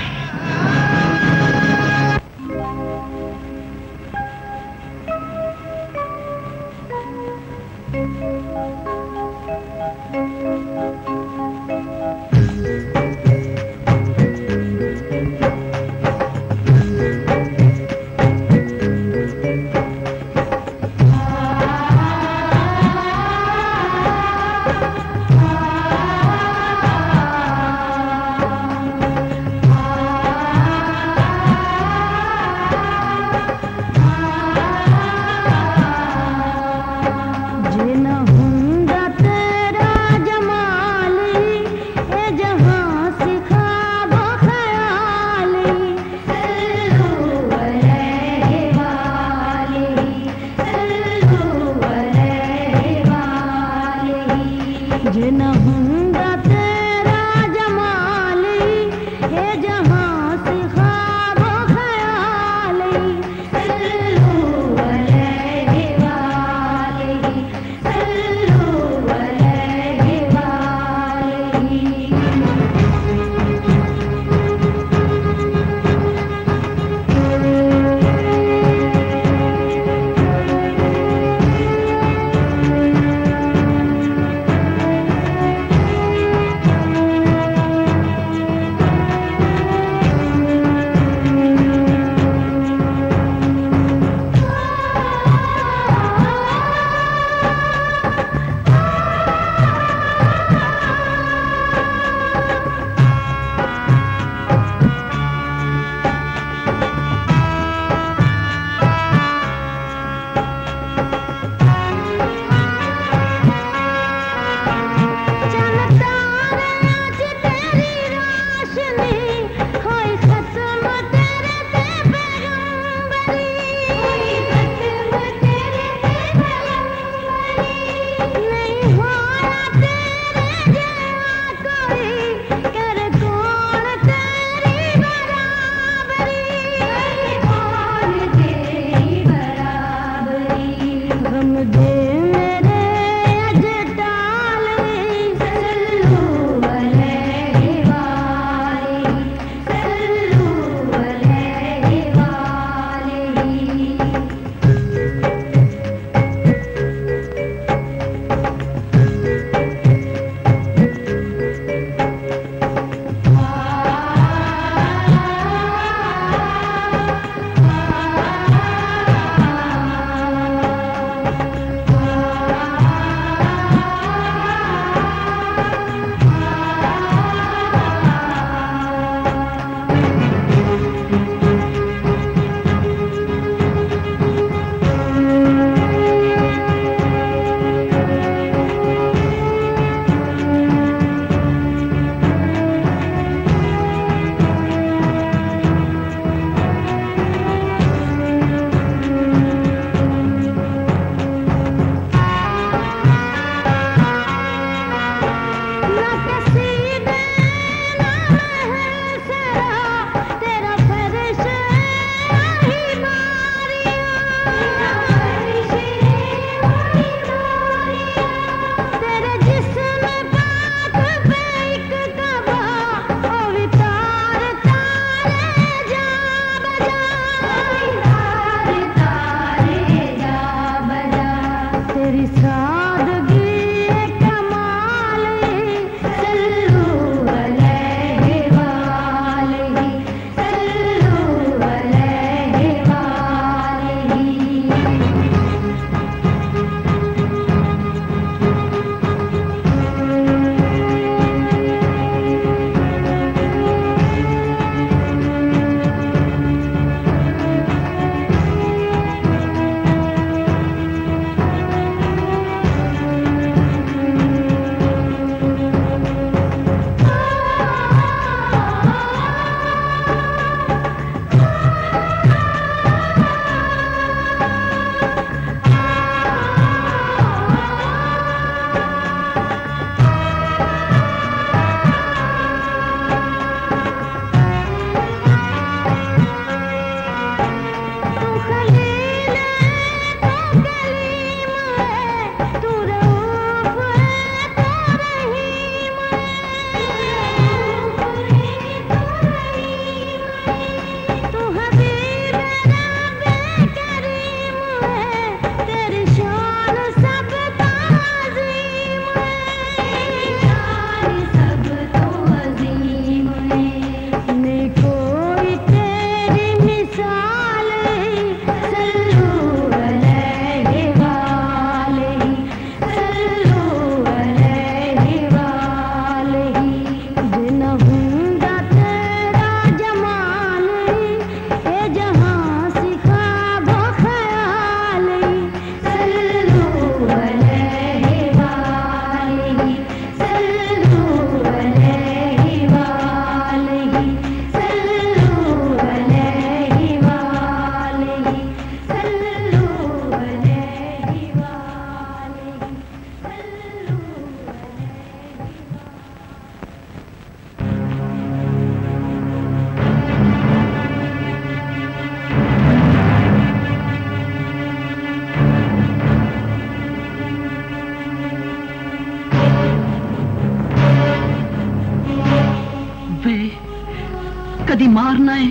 कदी मारना है,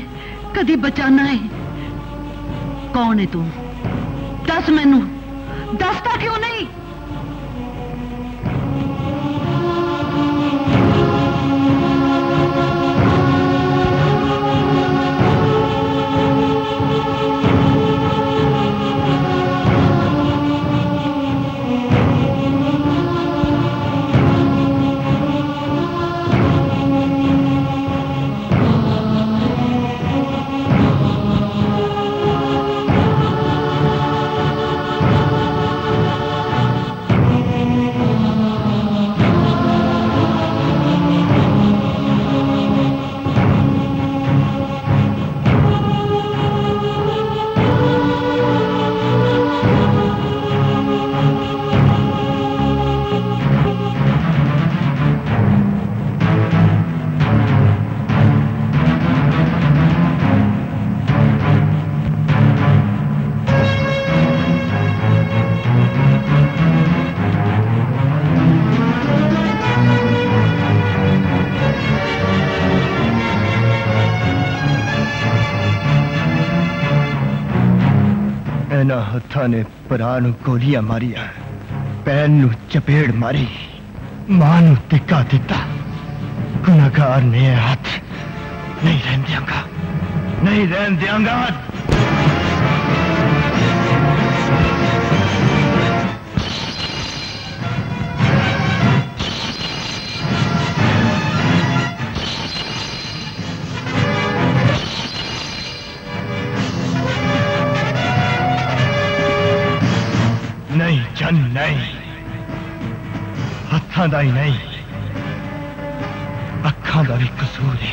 कदी बचाना है। कौन है तू? दस मैनू, दसता क्यों नहीं? ने परां नूं गोलियां मारिया, पैन नूं चपेड़ मारी, मां नूं धिक्का दिता। गुनाहगार ने हाथ नहीं रहन दियांगा, नहीं रहन दियांगा। हत्थां दा ही नहीं, अखां दा भी कसूर है।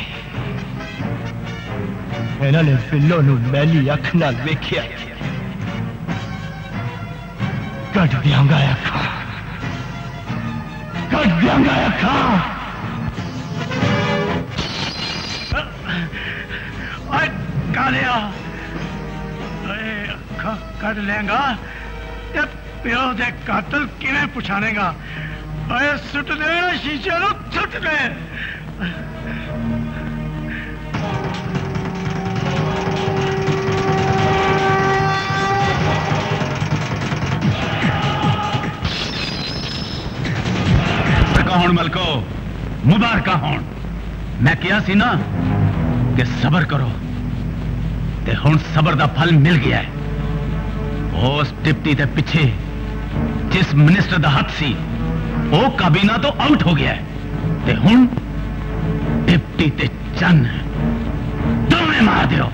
इन्हां ने बिल्लो नूं मैली अख नाल वेखिया, कट दियांगा अखां, कट दियांगा अखां। अरे कालिया, अरे अखां कट लेंगा ते प्यो दे कातल किवें पछाणेगा? आया सुट दे शीशे नु, सुट दे। मुबारका होण मलको, मुबारका होण। मैं किया सी ना कि सबर करो, ते हुण सबर दा फल मिल गया है। उस डिप्टी दे पिछे जिस मिनिस्टर दा हथ सी, वो काबीना तो आउट हो गया है, ते हुण डिप्टी ते चन दोवें मार दियो।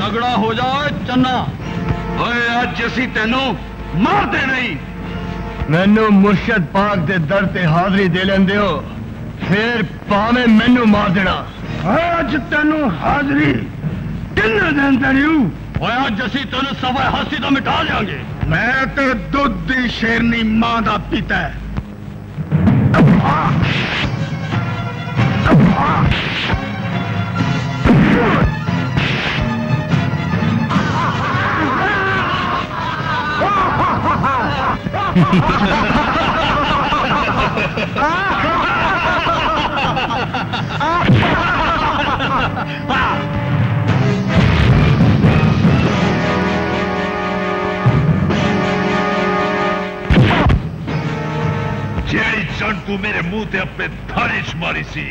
तगड़ा हो जाओ चन्ना, ओए अज असीं तैनू मारदे नहीं। मैनू मुर्शद पाक दे दर ते हाजरी दे लैंदे हो, फिर पावे मैनू मार देना। अज तैनू हाजरी किन्ने दिन देणीऊ? अज असीं तेन सवा हासी तो मिटा देंगे। मैं तो दुध दी शेरनी मां दा पीता है। तू मेरे मुंह ते अपने थारिश मारी सी,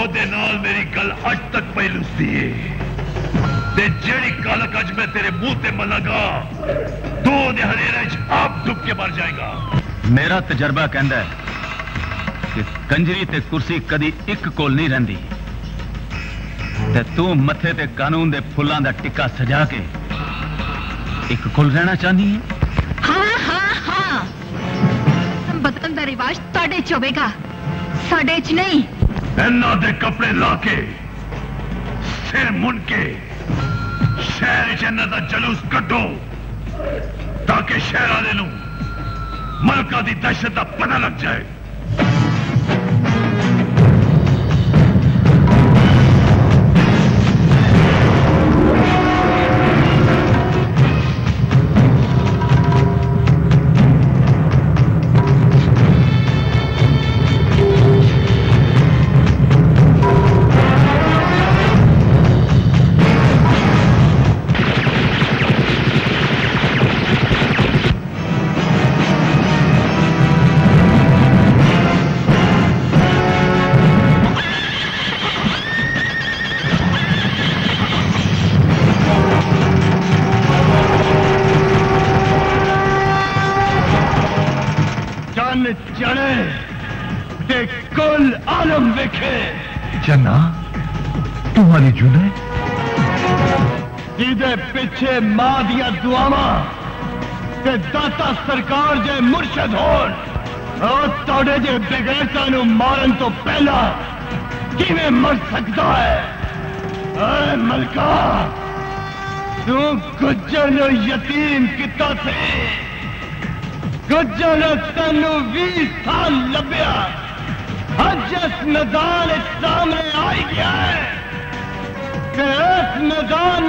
ओदे नाल मेरी गल अज तक पई लुसदी है। ते जेड़ी गल अज मैं तेरे मुंह ते मलांगा, तू ओदे हरेरे च आप डुब के मर जाएगा। मेरा तजर्बा कहंदा है कि कंजरी ते कुर्सी कदी एक कोल नहीं रहिंदी, ते तू मथे ते कानून दे फुल्लां दा टिक्का सजा के एक कोल रहना चाहंदी है। बदन का रिवाज ताड़े च होगा, साडे च नहीं। इन्हां दे कपड़े लाके सिर मुन के शहर च इन्हां दा जलूस कड्डो, ताकि शहर वाले नूं मलका दी दहशत दा पता लग जाए। चना तुम्हारी जुने जिदे पिछे मां दिया दुआवां ते दाता सरकार जे मुर्शद होण तोड़े जे बगैरता नू मारन तो पहला किवें मर सकता है। मलका तू गुजर नू यतीम किता से गुजर तेनू 20 साल लभ्या अज इस मैदान सामने आई गया है। इस मैदान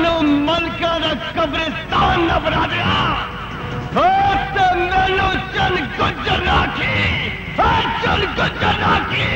मलका का कब्रिस्तान न बना दिया मैनू चल गुजर राखी चल गुजर राखी।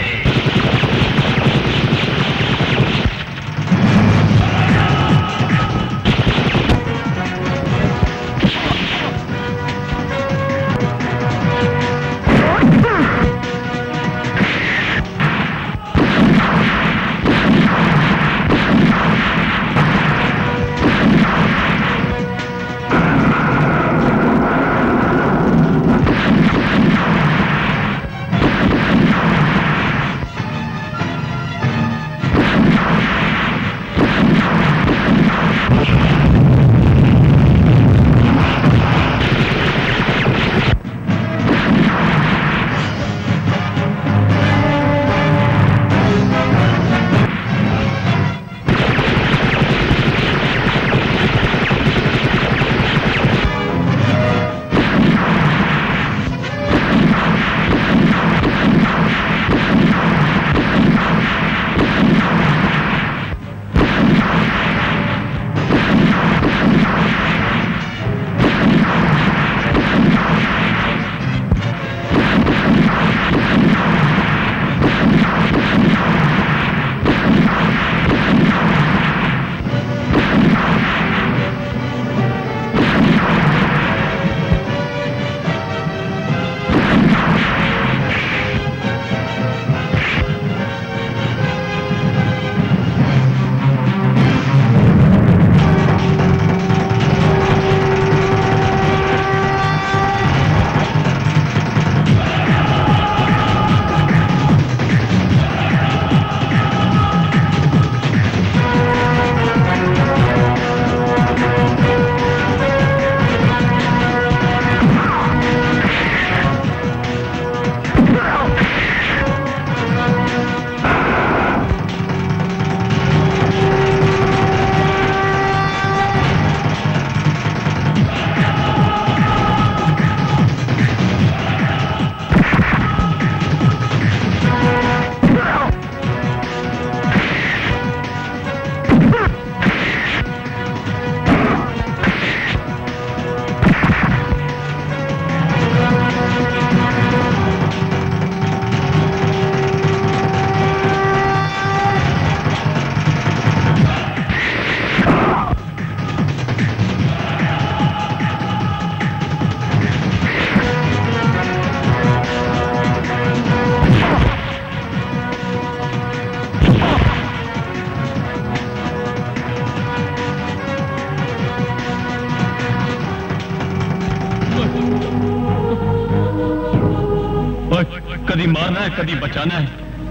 कभी बचाना है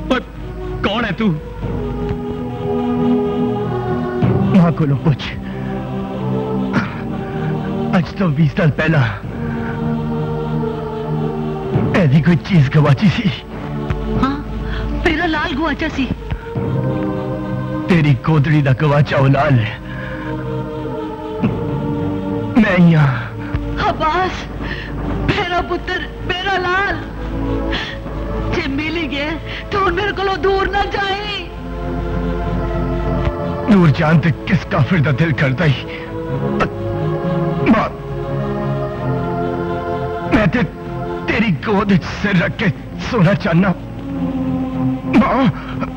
पर कौन है तू? ना खोलो कुछ। आज तो 20 साल पहला ऐसी कोई चीज गवाची सी। हाँ, तेरा लाल गुआचा सी। तेरी कोदड़ी का गवाचा वो लाल है। मैं यहाँ अब्बास मेरा पुत्र मेरा लाल मिली गए तो मेरे को दूर ना जाए। दूर जानते किस काफिर का दिल करता ही मैं तेरी गोद सिर रख के सोना चाहना मां।